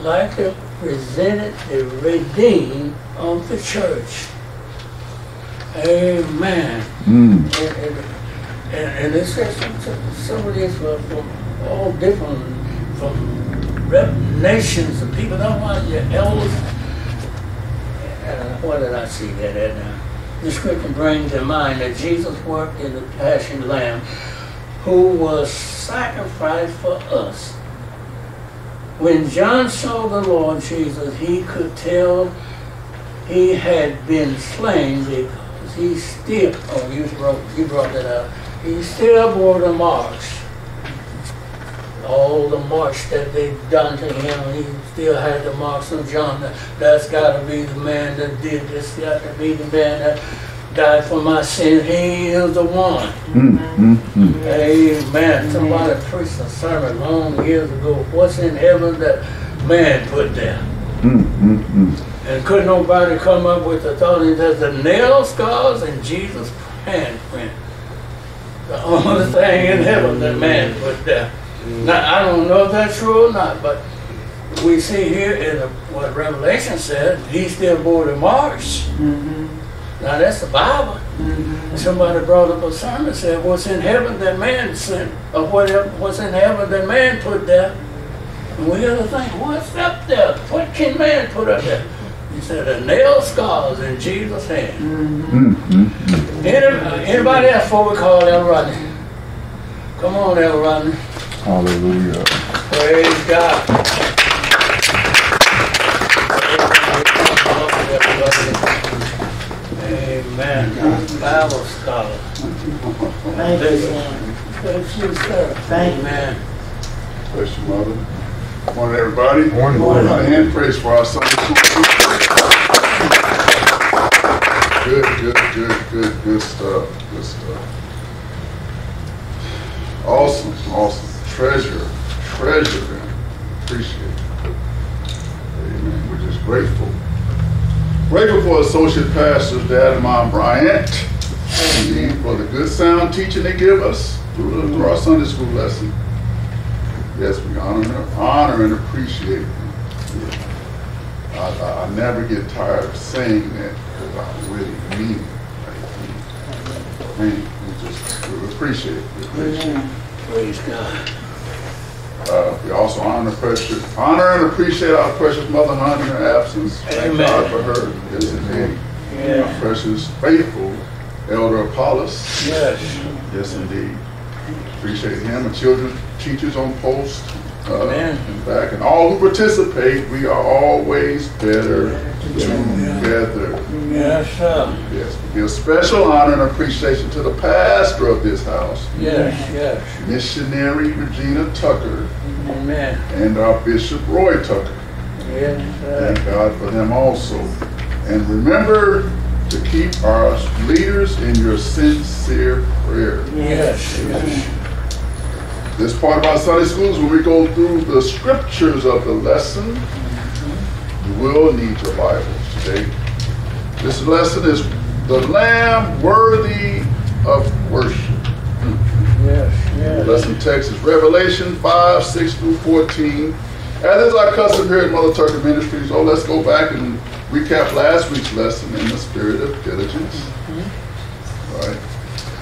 likely presented the redeemed of the church. Amen. Mm. And, and, and it says some of these were from all different from nations and people. Don't want your elders. And what did I see that at now? The scripture brings to mind that Jesus worked in the Passion Lamb who was sacrificed for us. When John saw the Lord Jesus, he could tell he had been slain because he still, oh, you brought, you brought that up, he still bore the marks. All the marks that they've done to him, he still had the marks of John. That's got to be the man that did this, that's got to be the man that died for my sin. He is the one. Mm-hmm. Mm-hmm. Amen. Mm-hmm. Somebody preached a sermon long years ago. What's in heaven that man put there? Mm-hmm. And couldn't nobody come up with the thought that the nail scars and Jesus' handprint. The only thing in heaven that man put there. Now, I don't know if that's true or not, but we see here in the, what Revelation said, he still bore the marks. Mm-hmm. Now, that's the Bible. Mm-hmm. Somebody brought up a sermon and said, what's in heaven that man sent, or whatever, what's in heaven that man put there? And we got to think, what's up there? What can man put up there? He said, the nail scars in Jesus' hand. Mm-hmm. Mm-hmm. Any, anybody else before we call Elder Rodney? Come on, Elder Rodney. Hallelujah. Praise God. Amen. Amen. Bible scholar. Thank you. Thank you, sir. Thank Amen. You. Bless you, Mother. Good morning, everybody. Good morning. Morning. Morning. Hand praise for our Sunday school teacher. Good, good, good, good, good stuff. Good stuff. Awesome, awesome. Treasure, treasure, man. Appreciate it. Amen. We're just grateful. Grateful for Associate Pastor Dad and Mom Bryant. Amen. For the good sound teaching they give us through our Sunday school lesson. Yes, we honor, honor and appreciate it. I, I never get tired of saying that because I really mean it. I mean, we just we appreciate it. We appreciate it. Praise God. Uh, we also honor, precious, honor and appreciate our precious Mother Hunter in her absence. Amen. Thank God for her. Yes, indeed. Yeah. Our precious, faithful Elder Apollos. Yes. Yes, indeed. Appreciate him and children, teachers on post. Uh, Amen. And back. And all who participate, we are always better together. Yes, sir. Yes. We give special honor and appreciation to the pastor of this house. Yes, yes. Missionary Regina Tucker. Amen. And our Bishop Roy Tucker. Yes, sir. Thank God for them also. And remember to keep our leaders in your sincere prayer. Yes, yes. This part of our Sunday school is when we go through the scriptures of the lesson. You will need your Bibles today. This lesson is the Lamb worthy of worship. Yes, yes. The lesson text is Revelation five, six through fourteen. As is our custom here at Mother Tucker Ministries, oh, let's go back and recap last week's lesson in the spirit of diligence. Mm-hmm. All right.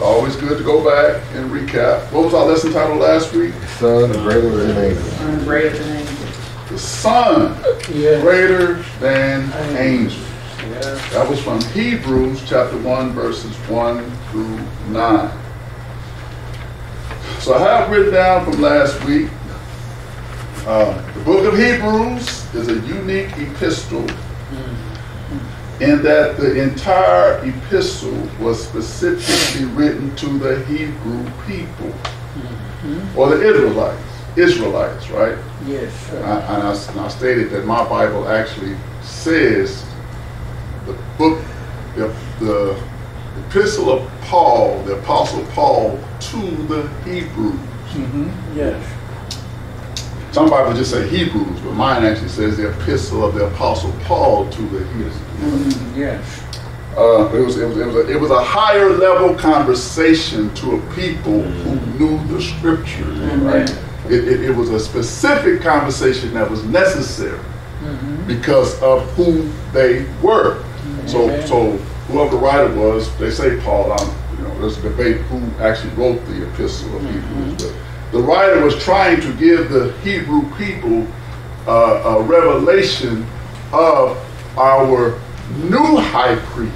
Always good to go back and recap. What was our lesson title last week? The Son greater than angel. Son greater than angel. The Son yes. greater than angels. Yes. That was from Hebrews chapter one, verses one through nine. So I have written down from last week. Uh, the book of Hebrews is a unique epistle. In that the entire epistle was specifically written to the Hebrew people, mm-hmm. or the Israelites, Israelites, right? Yes, sir. And I, and, I, and I stated that my Bible actually says the book, the, the epistle of Paul, the Apostle Paul, to the Hebrews. Mm-hmm. Yes. Some Bibles just say Hebrews, but mine actually says the epistle of the Apostle Paul to the Hebrews. Mm, yes. Uh, it, was, it, was, it, was a, it was a higher level conversation to a people who knew the scripture, right? It, it, it was a specific conversation that was necessary mm-hmm. because of who they were. Mm-hmm. So, so whoever the writer was, they say Paul. I'm, you know, there's a debate who actually wrote the epistle of mm-hmm. Hebrews, but the writer was trying to give the Hebrew people uh, a revelation of our new high priest,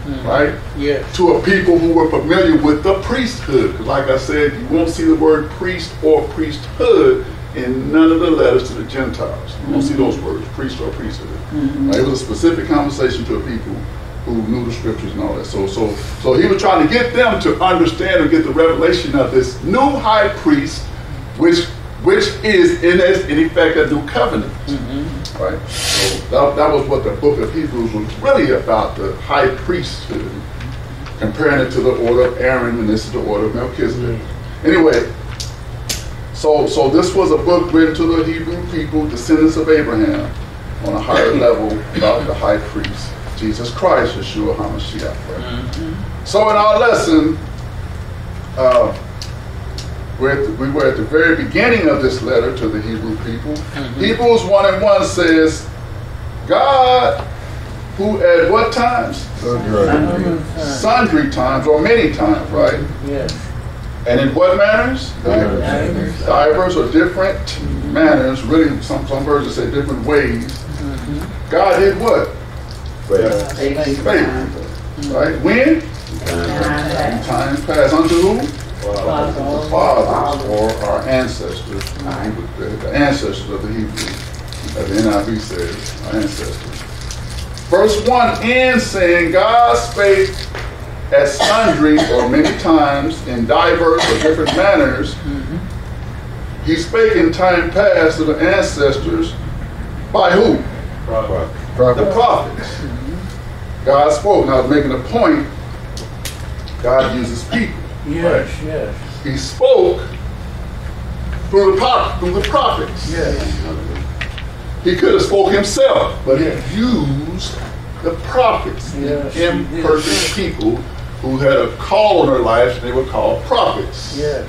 mm-hmm. right? Yes. To a people who were familiar with the priesthood. Because like I said, you won't see the word priest or priesthood in none of the letters to the Gentiles. You mm-hmm. won't see those words, priest or priesthood. Mm-hmm. Right? It was a specific conversation to a people who knew the scriptures and all that. So, so, so he was trying to get them to understand or get the revelation of this new high priest, which which is in, in effect a new covenant. Mm-hmm. Right? So that, that was what the book of Hebrews was really about, the high priesthood, comparing it to the order of Aaron, and this is the order of Melchizedek. Anyway, so so this was a book written to the Hebrew people, descendants of Abraham, on a higher level about the high priest, Jesus Christ, Yeshua Hamashiach. Right? Mm-hmm. So in our lesson, uh, We're at the, we were at the very beginning of this letter to the Hebrew people. Mm-hmm. Hebrews one and one says, God, who at what times? Sundry, Sundry times. Sundry times, or many times, right? Yes. And in what manners? Divers. Divers, Divers or different mm-hmm. manners. Really, some, some versions say different ways. Mm-hmm. God did what? Favor. Favor. Right? When? Time. Time passed. Unto who? Fathers, the fathers, or our ancestors, the ancestors of the Hebrews, as the N I V says, our ancestors. Verse one ends saying, God spake at sundry, or many times, in diverse or different manners. Mm-hmm. He spake in time past to the ancestors, by who? Prophet. Prophet. The prophets. Mm-hmm. God spoke. Now I was making a point, God uses people. Yes, right. Yes. He spoke through the, pop, through the prophets. Yes. He could have spoke himself, but yes. he used the prophets, yes. the imperfect yes. people who had a call on their lives, and they were called prophets. Yes.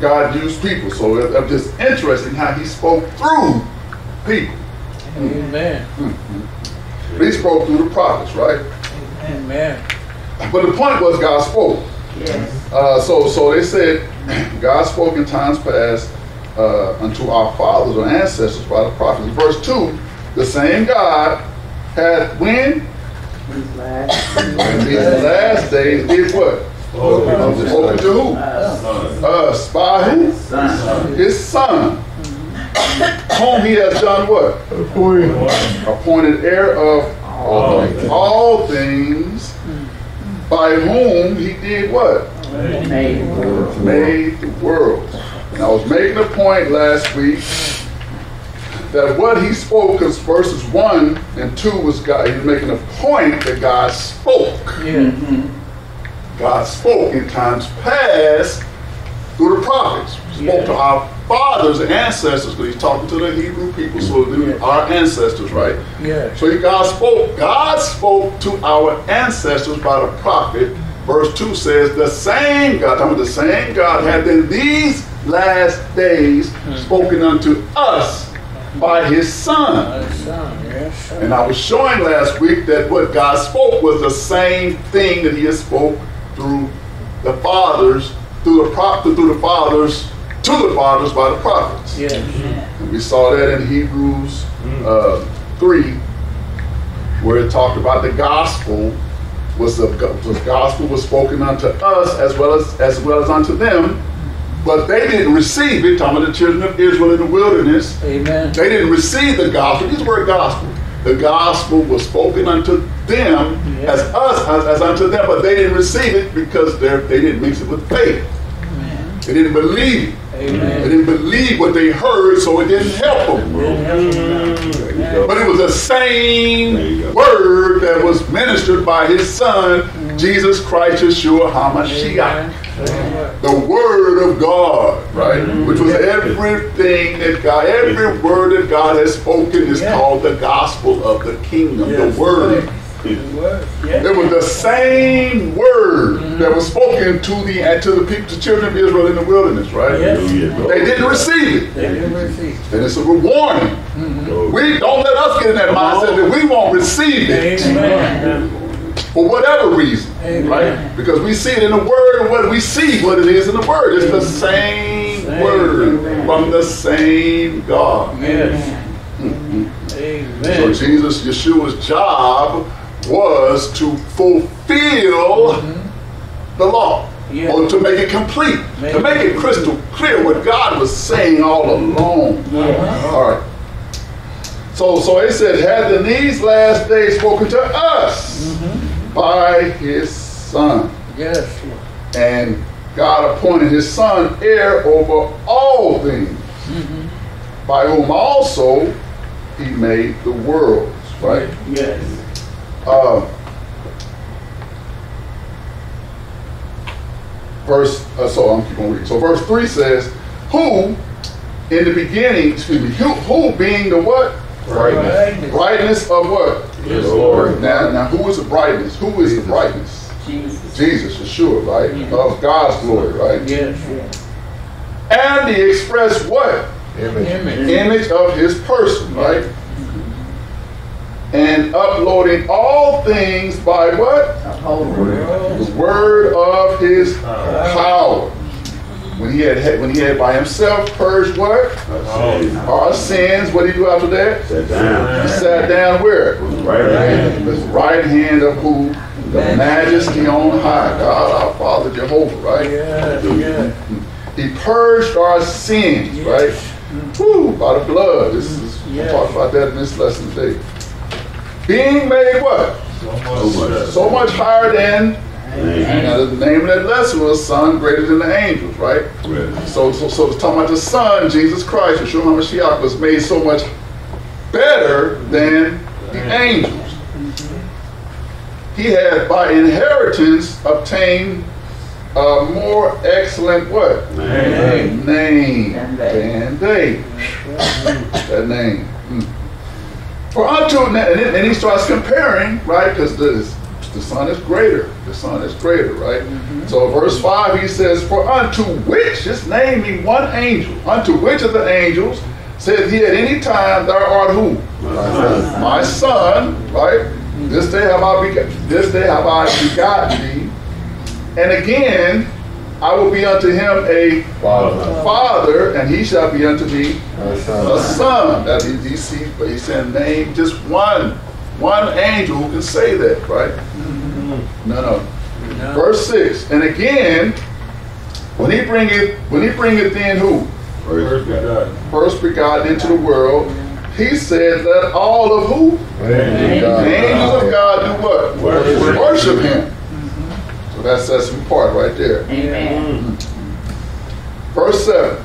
God used people, so it's just interesting how he spoke through people. Amen. Mm-hmm. But he spoke through the prophets, right? Amen. But the point was God spoke. Yes. Uh, so, so they said, God spoke in times past uh, unto our fathers or ancestors by the prophets. Verse two, the same God hath when? These last, these last days did what? Open, Open to who? Us. Us. By who? His Son. His Son. Mm-hmm. Whom he hath done what? Appointed. Appointed heir of all, all things. All things by whom he did what? Made the world. Made the world. And I was making a point last week that what he spoke in verses one and two was God. He was making a point that God spoke. Mm-hmm. God spoke in times past through the prophets. Spoke yeah. to our fathers and ancestors, because he's talking to the Hebrew people, so yeah. our ancestors, right? Yeah. So God spoke. God spoke to our ancestors by the prophet. Verse two says, the same God, I mean, the same God hath in these last days mm-hmm. spoken unto us by his Son. Son. Yes, sir. And I was showing last week that what God spoke was the same thing that he had spoke through the fathers, through the prophet, through the fathers, to the fathers by the prophets. Yes. And we saw that in Hebrews uh, three, where it talked about the gospel was the, the gospel was spoken unto us as well as as well as unto them, but they didn't receive it. Talking about the children of Israel in the wilderness. Amen. They didn't receive the gospel. These were gospel. The gospel was spoken unto them yes. as us as, as unto them, but they didn't receive it because they they didn't mix it with faith. Amen. They didn't believe. Amen. They didn't believe what they heard, so it didn't help them. Amen. But it was the same word that was ministered by his Son Jesus Christ, Yeshua Hamashiach, the Word of God, right? Which was everything that God, every word that God has spoken is called the gospel of the kingdom, the Word. It was the same word that was spoken to the to the people, the children of Israel in the wilderness, right? They didn't receive it. They didn't receive. And it's a warning. We don't let us get in that mindset that we won't receive it. Amen. For whatever reason, amen, right? Because we see it in the Word, and what we see, what it is in the Word, it's the same, same Word, amen, from the same God. Yes. Mm-hmm. Amen. So Jesus, Yeshua's job was to fulfill, mm-hmm, the law, yeah, or to make it complete, maybe, to make it crystal clear what God was saying all along. Yeah. All right. So, so it said, had in these last days spoken to us, mm-hmm, by his son. Yes. And God appointed his son heir over all things, mm-hmm, by whom also he made the worlds. Right? Yes. Uh, verse, uh, so I'm going to read. So verse three says, who in the beginning, excuse me, who, who being the what? Brightness. Brightness of what? His glory. Now, now, who is the brightness? Who is the brightness? Jesus. Jesus, Yeshua, right? Yes. Of God's glory, right? Yes. And the express what? Image. Image. Image of his person, right? Mm-hmm. And uploading all things by what? The, the word of his power. power. When he had when he had by himself purged what? Oh. Our sins. What did he do after that? Sat down. He sat down where? Right hand. His right hand of who? The majesty on high. God our Father Jehovah, right? Yeah, yeah. He purged our sins, yes, right? Mm-hmm. Woo, by the blood. This is, yes, we'll talk about that in this lesson today. Being made what? So much, so much, so much higher than. Amen. Now the name of that lesson was Son Greater Than the Angels, right? Right. So, so, so it's talking about the Son, Jesus Christ, Yeshua HaMashiach, was made so much better than the angels. Mm-hmm. He had by inheritance obtained a more excellent what? Name. Name than they. That name. Mm. For unto, and, and he starts comparing, right? Because this. The Son is greater. The Son is greater, right? Mm-hmm. So verse five, he says, for unto which, just name me one angel, unto which of the angels said he at any time, thou art who? My son. My son, right? Mm-hmm. This day have I begot, this day have I begotten thee. And again, I will be unto him a father, father and he shall be unto thee a son. A son. That is, he sees, but he said, name just one. One angel who can say that, right? Mm-hmm. No, no, no. Verse six. And again, when he bringeth, when he bringeth in who? First begotten. First begotten into the world, he said, let all of who? Amen. The angels of God do what? Worship, Worship him. Mm-hmm. So that's that's the part right there. Amen. Mm-hmm. Verse seven.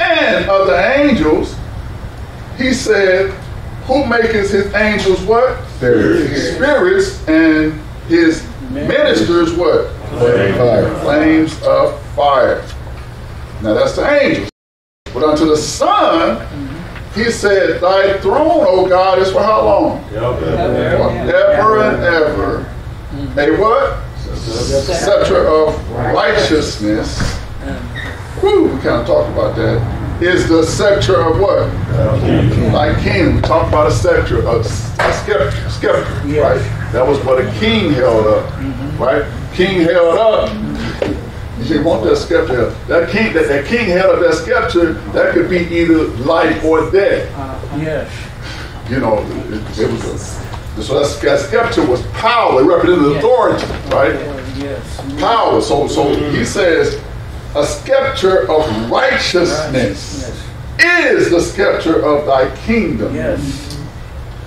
And of the angels, he said, who maketh his angels what? Spirits. Spirits and his ministers what? Flames. Fire. Flames of fire. Now that's the angels. But unto the Son, mm-hmm, he said, thy throne, O God, is for how long? Yep. Ever and ever. Mm-hmm. A what? Scepter of righteousness. Mm-hmm. Whew, we kind of talked about that. Is the scepter of what? Like king. We talked about a scepter, a, a scepter, scepter, yes, right? That was what a king held up, mm-hmm, right? King held up. You say, want that scepter? That king, that, that king held up that scepter. That could be either life or death. Uh, yes. You know, it, it was. A, so that, that scepter was power. It represented, yes, authority, right? Yes. Power. So, so he says, a scepter of righteousness, yes, is the scepter of thy kingdom. Yes.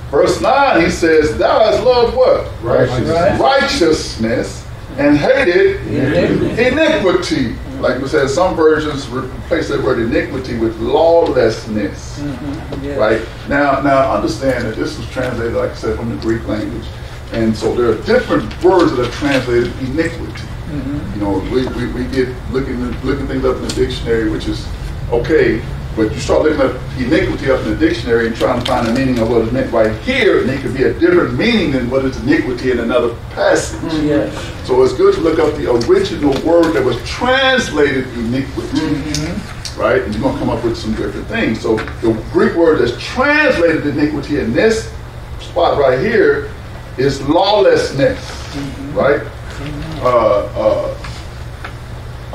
Verse nine, he says, thou hast loved what? Righteousness. Righteousness and hated iniquity. iniquity. Like we said, some versions replace that word iniquity with lawlessness. Mm-hmm. Yes. Right? Now, now understand that this was translated, like I said, from the Greek language. And so there are different words that are translated iniquity. Mm-hmm. You know, we, we, we get looking looking things up in the dictionary, which is okay, but you start looking up iniquity up in the dictionary and trying to find the meaning of what is meant right here, and it could be a different meaning than what is iniquity in another passage. Mm, yes. So it's good to look up the original word that was translated iniquity, mm-hmm. right? And you're going to come up with some different things. So the Greek word that's translated iniquity in this spot right here is lawlessness, mm-hmm. right? Mm-hmm. Uh, uh,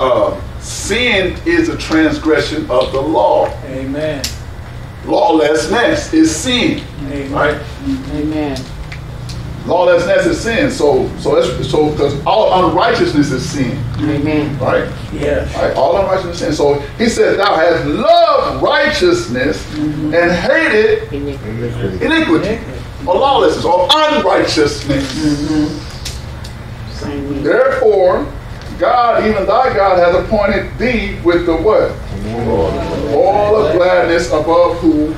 uh, Sin is a transgression of the law. Amen. Lawlessness is sin. Amen. Right? Amen. Lawlessness is sin. So, so that's so because all unrighteousness is sin. Amen. Right? Yeah. Right? All unrighteousness is sin. So he said, "Thou hast loved righteousness mm-hmm. and hated iniquity, iniquity. iniquity. or lawlessness or unrighteousness." Mm-hmm. Therefore, God, even thy God, hath appointed thee with the what? All of gladness above who?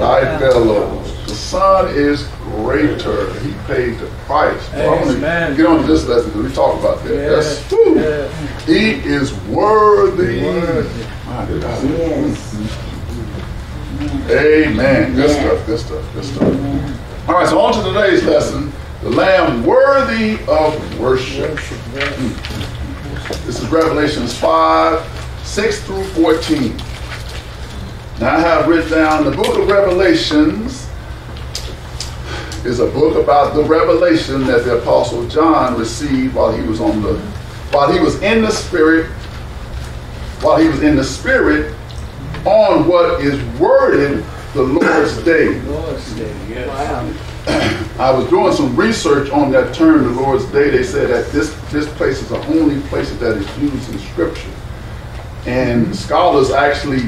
Thy fellows. The Son is greater. He paid the price. Well, I'm going to get on to this lesson because we talk about that. That's true. He is worthy. My God. Amen. Good stuff, good stuff, good stuff. All right, so on to today's lesson. The Lamb worthy of worship. This is Revelations five, six through fourteen. Now I have written down the book of Revelations is a book about the revelation that the Apostle John received while he was on the while he was in the Spirit, while he was in the Spirit on what is worded the Lord's Day. The Lord's Day, yes. Wow. I was doing some research on that term, the Lord's Day. They said that this, this place is the only place that is used in Scripture. And scholars actually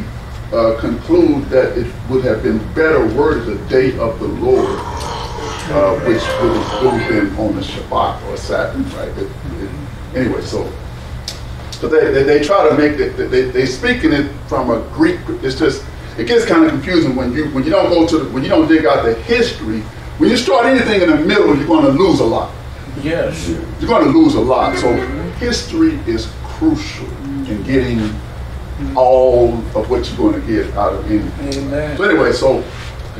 uh, conclude that it would have been better worded the day of the Lord, uh, which would have been on the Shabbat or Sabbath, right? It, it, anyway, so so they, they, they try to make it, they, they speaking it from a Greek, it's just, it gets kind of confusing when you, when you don't go to, the, when you don't dig out the history. When you start anything in the middle, you're going to lose a lot. Yes. You're going to lose a lot. So history is crucial in getting all of what you're going to get out of anything. Amen. So anyway, so,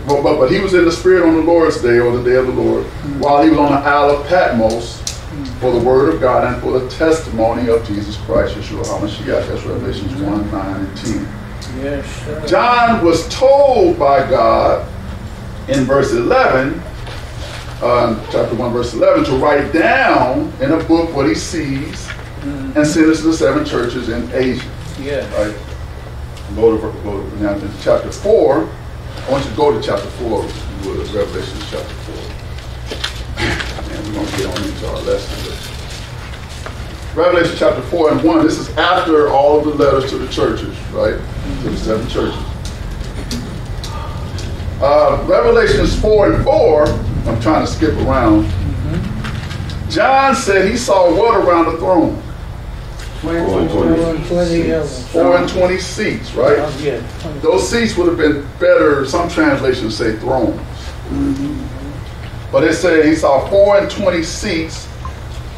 but, but, but he was in the Spirit on the Lord's Day, or the Day of the Lord, mm-hmm. while he was on the Isle of Patmos mm-hmm. for the Word of God and for the testimony of Jesus Christ, Yeshua Hamashiach. That's Revelations mm-hmm. one, nine, and ten. Yes, sure. John was told by God in verse eleven, uh, chapter one, verse eleven, to write down in a book what he sees mm-hmm. and send it to the seven churches in Asia. Yeah. Right? Go to, go to, now to chapter four. I want you to go to chapter four, Revelation chapter four. And we're going to get on into our lesson. Revelation chapter four and one, this is after all of the letters to the churches, right? Mm-hmm. To the seven churches. Uh, Revelations four and four, I'm trying to skip around. Mm-hmm. John said he saw what around the throne? four and twenty seats, right? Oh, yeah. Those seats would have been better, some translations say thrones. Mm-hmm. But it said he saw four and twenty seats,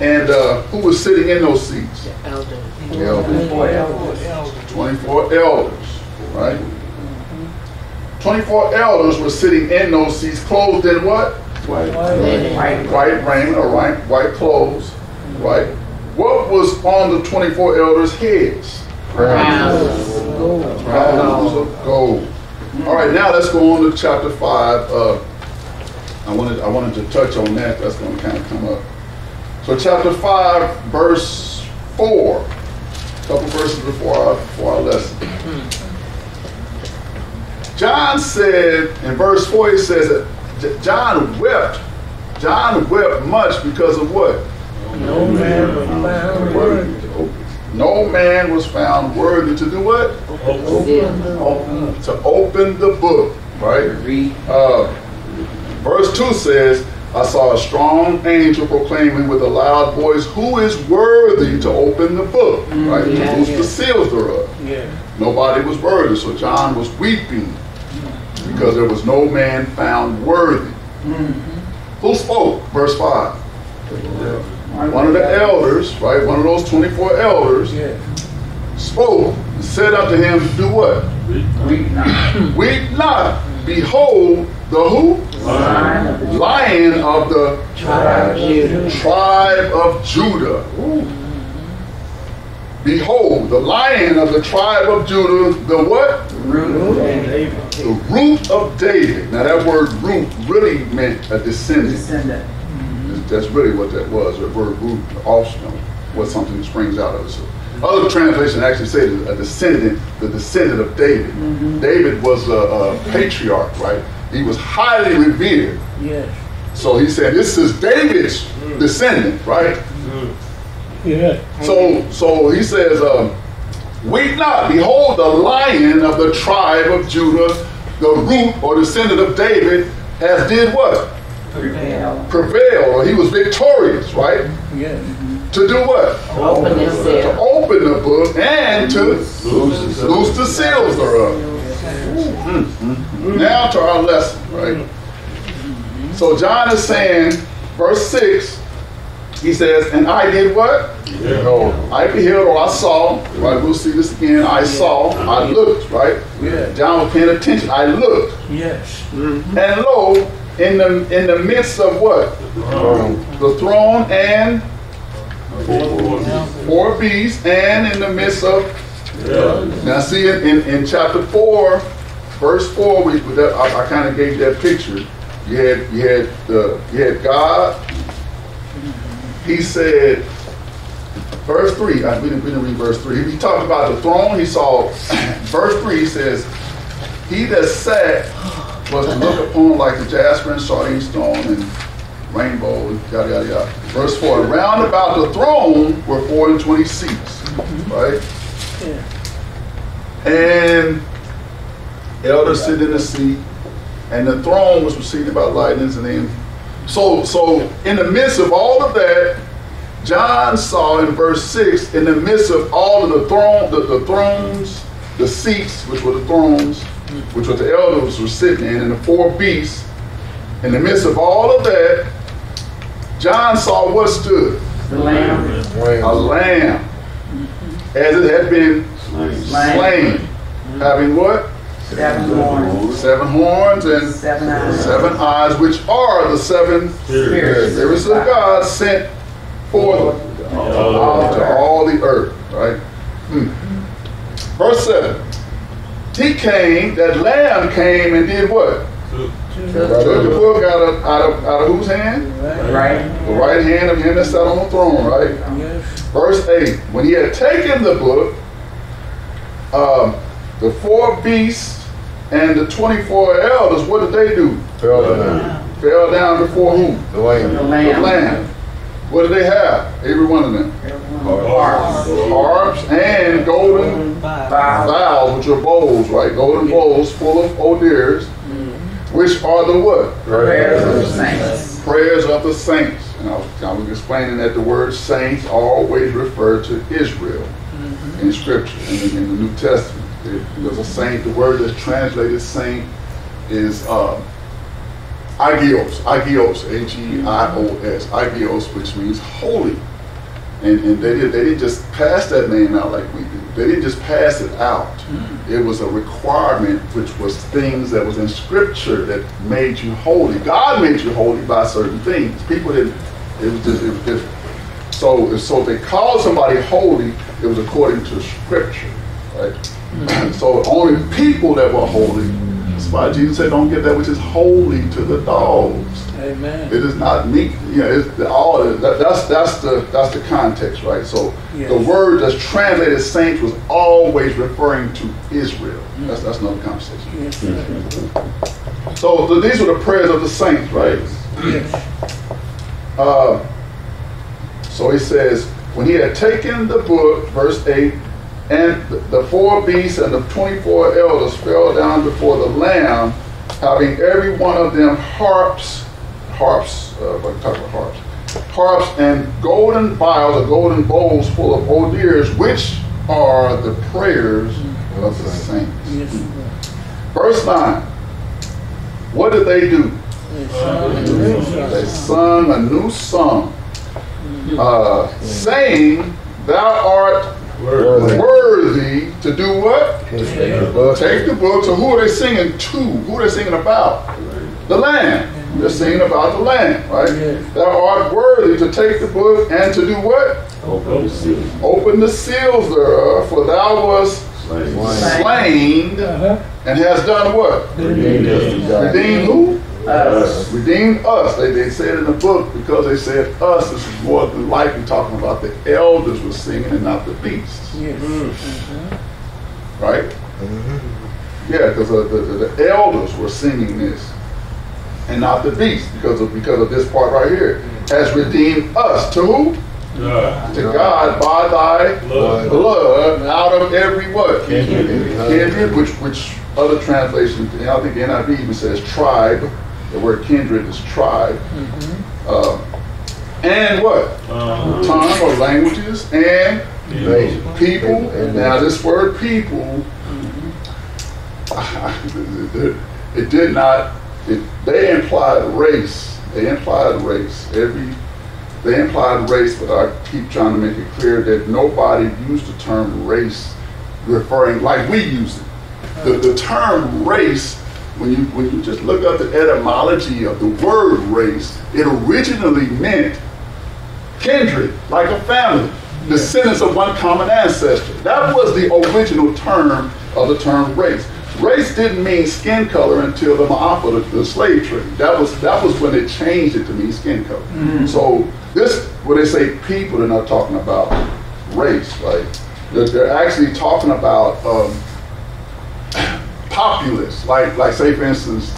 and uh, who was sitting in those seats? The elders. The elders. twenty-four elders, right? twenty-four elders were sitting in those seats, clothed in what? White, white, white raiment or white, white clothes, right? What was on the twenty-four elders' heads? Crowns of gold. Crowns of gold. All right, now let's go on to chapter five. Uh, I wanted I wanted to touch on that. That's going to kind of come up. So chapter five, verse four. A couple verses before our, before our lesson. John said, in verse four, he says that John wept. John wept much because of what? No man was found worthy. No man was found worthy to do what? Open, to open the book, right? Uh, verse two says, I saw a strong angel proclaiming with a loud voice, who is worthy to open the book, right? Yeah, Who's yeah. the seals thereof? Yeah. Nobody was worthy, so John was weeping. Because there was no man found worthy. Mm-hmm. Who spoke? verse five. One of the elders, right, one of those twenty-four elders, yeah, spoke and said unto him, do what? Weep not. Weep not. Behold, the who? Lion. Lion of the tribe, tribe of Judah. Ooh. Behold, the lion of the tribe of Judah, the what? The root of David. The root of David. Now that word root really meant a descendant. Descendant. Mm-hmm. That's really what that was. The word root, offspring, was something that springs out of us. Other translations actually say a descendant, the descendant of David. Mm-hmm. David was a, a patriarch, right? He was highly revered. Yes. So he said, this is David's mm. descendant, right? Mm. Yeah. So, so he says, um, weep not, behold the lion of the tribe of Judah, the root or descendant of David, has did what? Prevail. Prevail, or he was victorious, right? Yes. To do what? To open, the to open the book and to loose, loose, the, loose the seals thereof. Mm -hmm. Now to our lesson, right? So John is saying, verse six, he says, and I did what? Yeah. No, I beheld or I saw, right? We'll see this again. I yeah. saw, I looked, right? Yeah. John was paying attention. I looked. Yes. Mm -hmm. And lo, in the, in the midst of what? The throne, the throne and four beasts, and in the midst of yeah. now see it in, in chapter four, verse four. We that, I, I kind of gave that picture. You had you had the you had God. He said, verse three. I we didn't, we didn't read verse three. He talked about the throne. He saw verse three. He says, he that sat was looked upon like the jasper and sardine stone and rainbow, yada, yada, yada. Verse four, round about the throne were four and twenty seats, mm-hmm. right? Yeah. And elders sit in the seat, and the throne was preceded by lightnings, and then, so, so in the midst of all of that, John saw in verse six, in the midst of all of the throne, the, the thrones, the seats, which were the thrones, which were the elders were sitting in, and the four beasts, in the midst of all of that, John saw what stood? The lamb. A lamb. As it had been slain. slain. Mm-hmm. Having what? Seven, seven horns. Seven horns and seven eyes. seven eyes, which are the seven spirits. spirits of God sent forth to all the earth. Right? Hmm. Mm-hmm. Verse seven. He came, that lamb came and did what? Took the book out of, out of, out of whose hand? Right. The right hand of him that sat on the throne, right? Yes. Verse eight, when he had taken the book, um, the four beasts and the twenty-four elders, what did they do? Fell down. Yeah. Fell down before whom? The lamb. The lamb. The lamb. What did they have? Every one of them. Harps. Harps and golden vials, which are bowls, right? Golden yeah. bowls full of odiers. Which are the what? Prayers of the saints. Prayers of the saints. And I was, I was explaining that the word saints always refer to Israel mm-hmm. in Scripture, in, in the New Testament. It, there's a saint, the word that's translated saint is um, agios, agios, A G I O S, agios, which means holy. And, and they, did, they didn't just pass that name out like we do. They didn't just pass it out. Mm-hmm. It was a requirement, which was things that was in Scripture that made you holy. God made you holy by certain things. People didn't. It was just. It was different. So, so if they called somebody holy, it was according to Scripture, right? Mm-hmm. So only people that were holy. That's why Jesus said, "Don't give that which is holy to the dogs." Amen. It is not meat. You know, it's the, all that, that's that's the that's the context, right? So yes. the word that's translated saints was always referring to Israel. Mm. That's that's another conversation. Yes. Mm-hmm. So, so these were the prayers of the saints, right? Yes. Uh, so he says, when he had taken the book, verse eight, and the four beasts and the twenty-four elders fell down before the Lamb, having every one of them harps. harps, uh, what type of harps? Harps and golden vials, or golden bowls full of odiers, which are the prayers mm-hmm. of the saints. Yes. Mm-hmm. Verse nine, what did they do? Yes. They sung a new song, uh, saying, Thou art worthy. worthy to do what? Take the book. Take the book. So who are they singing to? Who are they singing about? The Lamb. They're singing about the Lamb, right? Yes. Thou art worthy to take the book and to do what? Open the seals. Open the seals thereof, for thou wast slain, slain uh-huh. and hast done what? Redeemed. Redeemed who? Us. Redeemed us. They, they said in the book, because they said us, this is more than likely talking about the elders were singing and not the beasts. Yes. Mm-hmm. Right? Mm-hmm. Yeah, because the, the, the elders were singing this and not the beast because of, because of this part right here. Has redeemed us to who? God. To God by thy blood, blood out of every what? Kindred, which, which other translations, and I think the N I V even says tribe. The word kindred is tribe. Mm-hmm. uh, and what? Uh-huh. Tongue or languages and people. people. people. Now this word people, mm-hmm. it did not, it, they implied race. They implied race. Every They implied race, but I keep trying to make it clear that nobody used the term race referring like we use it. The, the term race, when you when you just look up the etymology of the word race, it originally meant kindred, like a family, descendants of one common ancestor. That was the original term of the term race. Race didn't mean skin color until the Ma'afa, the slave trade. That was that was when they changed it to mean skin color. Mm-hmm. So this, when they say people, they're not talking about race, right? They're, they're actually talking about um, populace. Like, like say for instance,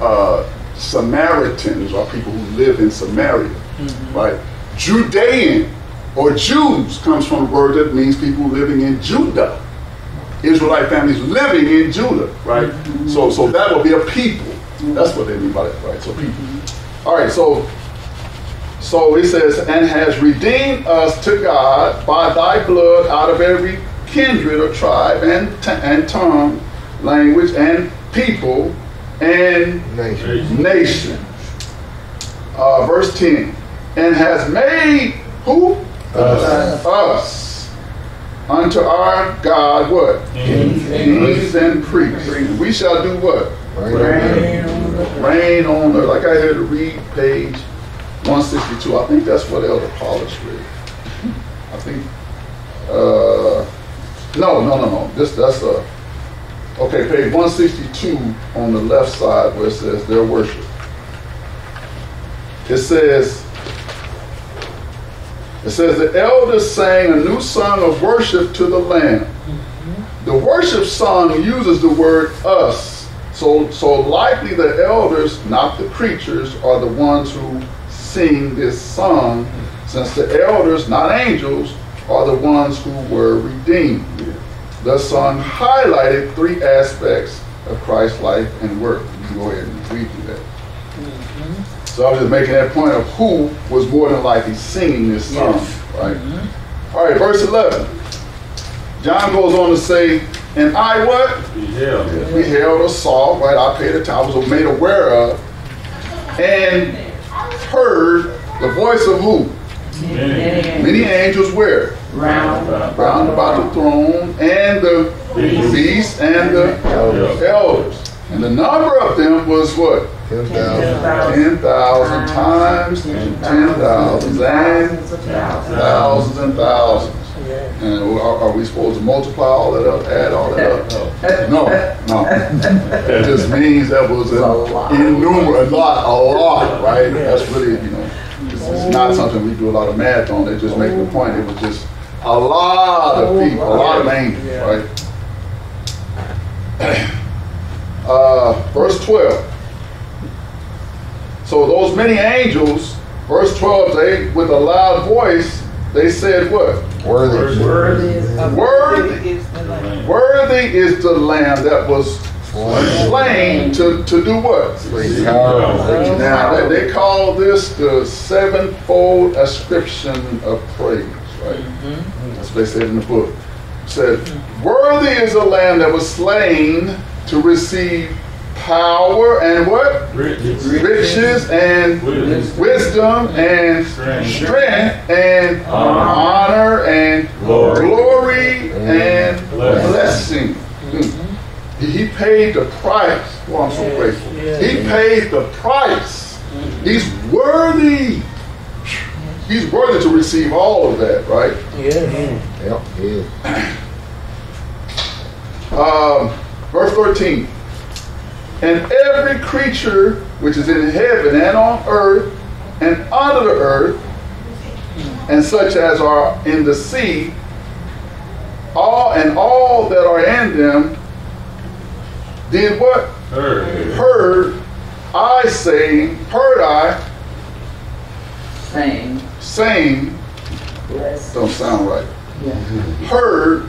uh, Samaritans are people who live in Samaria, mm-hmm. right? Judean or Jews comes from a word that means people living in Judah. Israelite families living in Judah, right? Mm-hmm. So so that would be a people. Mm-hmm. That's what they mean by that, right? So people. Mm-hmm. All right, so so it says, and has redeemed us to God by thy blood out of every kindred or tribe and, t and tongue, language and people and nation. nation. Uh, verse ten, and has made who? Us. Us. Unto our God, what? Kings, Kings and priests. And we shall do what? Reign on, Reign on earth. Like I had to read page one sixty-two. I think that's what Elder Apollos read. I think, uh, no, no, no, no. This, that's a, okay, page one sixty-two on the left side where it says their worship. It says, It says the elders sang a new song of worship to the Lamb. Mm-hmm. The worship song uses the word us. So, so likely the elders, not the preachers, are the ones who sing this song, since the elders, not angels, are the ones who were redeemed. Yeah. The song highlighted three aspects of Christ's life and work. You can go ahead and read through that. So I was just making that point of who was more than likely singing this song, right? Mm-hmm. All right, verse eleven. John goes on to say, and I what? Beheld. Yeah. Beheld or saw, right? I paid attention, I was made aware of, and heard the voice of who? Many, Many angels where? Round about, round about the throne, and the beast, beast and the elders. elders. And the number of them was what? ten thousand times ten thousand and thousands and thousands. And are, are we supposed to multiply all that up, add all that up? No, no. It just means that was an innumerable, a lot, a lot, right? That's really, you know, it's, it's not something we do a lot of math on. They just make the point. It was just a lot of people, a lot of angels, right? Uh, verse twelve. So those many angels, verse twelve, they with a loud voice, they said what? Worthy. Worthy is the, worthy is the Lamb. Worthy is the Lamb that was slain to, to do what? Slain. Now they, they call this the sevenfold ascription of praise, right? Mm-hmm. That's what they said in the book. It said, worthy is the Lamb that was slain to receive power and what? Riches, riches and wisdom, wisdom and strength, strength and honor, honor and glory, glory and, and blessing. blessing. Mm-hmm. He paid the price. Oh, I'm so grateful. Yeah. He paid the price. Mm-hmm. He's worthy. He's worthy to receive all of that, right? Yeah. Yep. Yeah. Um, verse thirteen. And every creature which is in heaven and on earth and under the earth, and such as are in the sea, all and all that are in them, did what? Heard. Heard, I saying, heard I saying, saying, yes. Don't sound right. Yeah. Heard.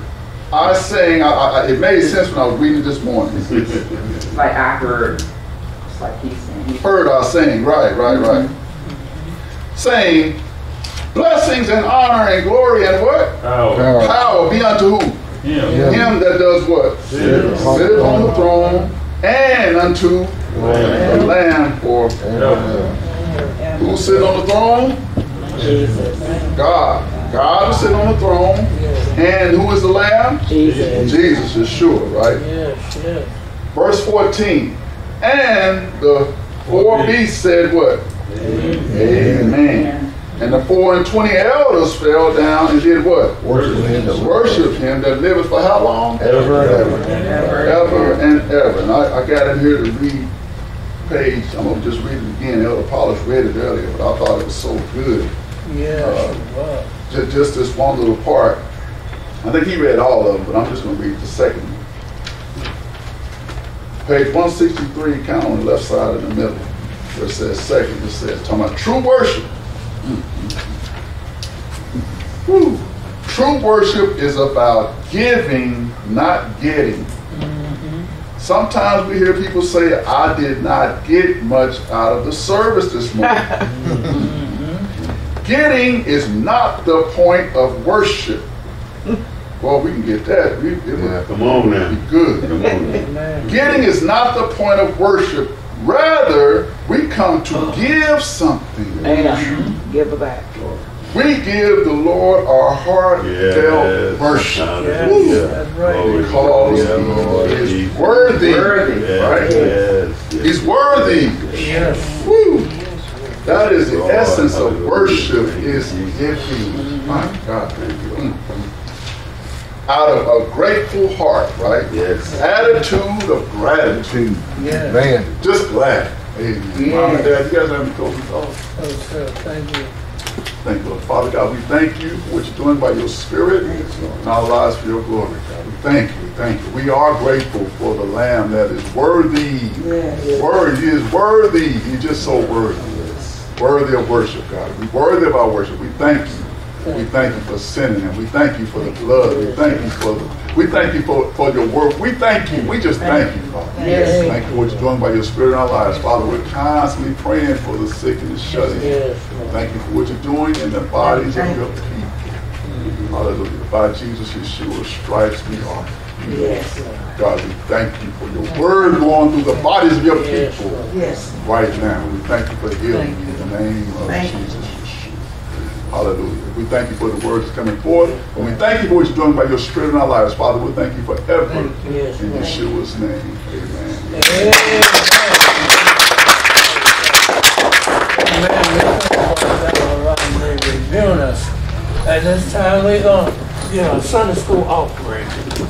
I saying, I, I, it made sense when I was reading this morning. It's like I heard, it's like he's saying. Heard I saying, right, right, right. Mm-hmm. Saying, blessings and honor and glory and what? Power. Power, Power be unto who? Him. Him. Him that does what? Sit, Sit upon the throne and unto Lamb. the Lamb. Or yeah. Who sit on the throne? Jesus. God. God is sitting on the throne, and who is the Lamb? Jesus. Jesus is sure, right? Yes, yes. Verse fourteen, and the four beasts said what? Amen. Amen. Amen. And the four and twenty elders fell down and did what? Worship him. Worship him that liveth for how long? Ever and ever. And ever. Ever and ever. And I, I got in here to read page, I'm going to just read it again. Elder Apollos read it earlier, but I thought it was so good. Yeah. Uh, wow. Just this one little part. I think he read all of them, but I'm just going to read the second one. Page one sixty-three, kind of on the left side in the middle, where it says second. It says, talking about true worship. Mm-hmm. Woo. True worship is about giving, not getting. Mm-hmm. Sometimes we hear people say, I did not get much out of the service this morning. Mm-hmm. Getting is not the point of worship. Well, we can get that. We, it yeah, would, come on now. Be good. Come on now. Getting is not the point of worship. Rather, we come to oh. give something. Amen. Give it back. We give the Lord our heartfelt worship. Yeah. Yeah. That's right. Because yeah, He is worthy. worthy. Yes. Right? Yes. Yes. He's worthy. Yes. Woo. That is the Lord, essence of worship, is giving. My God, thank you. Mm-hmm. Out of a grateful heart, right? Yes. Attitude of gratitude. Yes. Man, just glad. Hey, yes. Mom and Dad, you guys have any closing thoughts? Oh, sure. Thank you. Thank you, Lord. Father God, we thank you for what you're doing by your Spirit in our lives for your glory, God. We thank you. Thank you. We are grateful for the Lamb that is worthy. Yes. Worthy. He is worthy. He's just so worthy. Worthy of worship, God. We're worthy of our worship. We thank you. We thank you for sending him. We thank you for the blood. We thank you for the, we thank you for, for your work. We thank you. We just thank you, Father. Yes. Thank you for what you're doing by your Spirit in our lives. Father, we're constantly praying for the sick and the shut in. Thank you for what you're doing in the bodies of your people. Hallelujah. By Jesus Yeshua's stripes we are. Yes. God, we thank you for your word going through the bodies of your people. Yes. Right now. We thank you for healing in the name of thank Jesus. You. Hallelujah. We thank you for the word that's coming forth. And we thank you for what you're doing by your Spirit in our lives. Father, we thank you forever. Thank you. Yes. In Yeshua's name. Amen. Amen. Amen. Amen. Amen. At this time, we're going to give a Sunday school offering.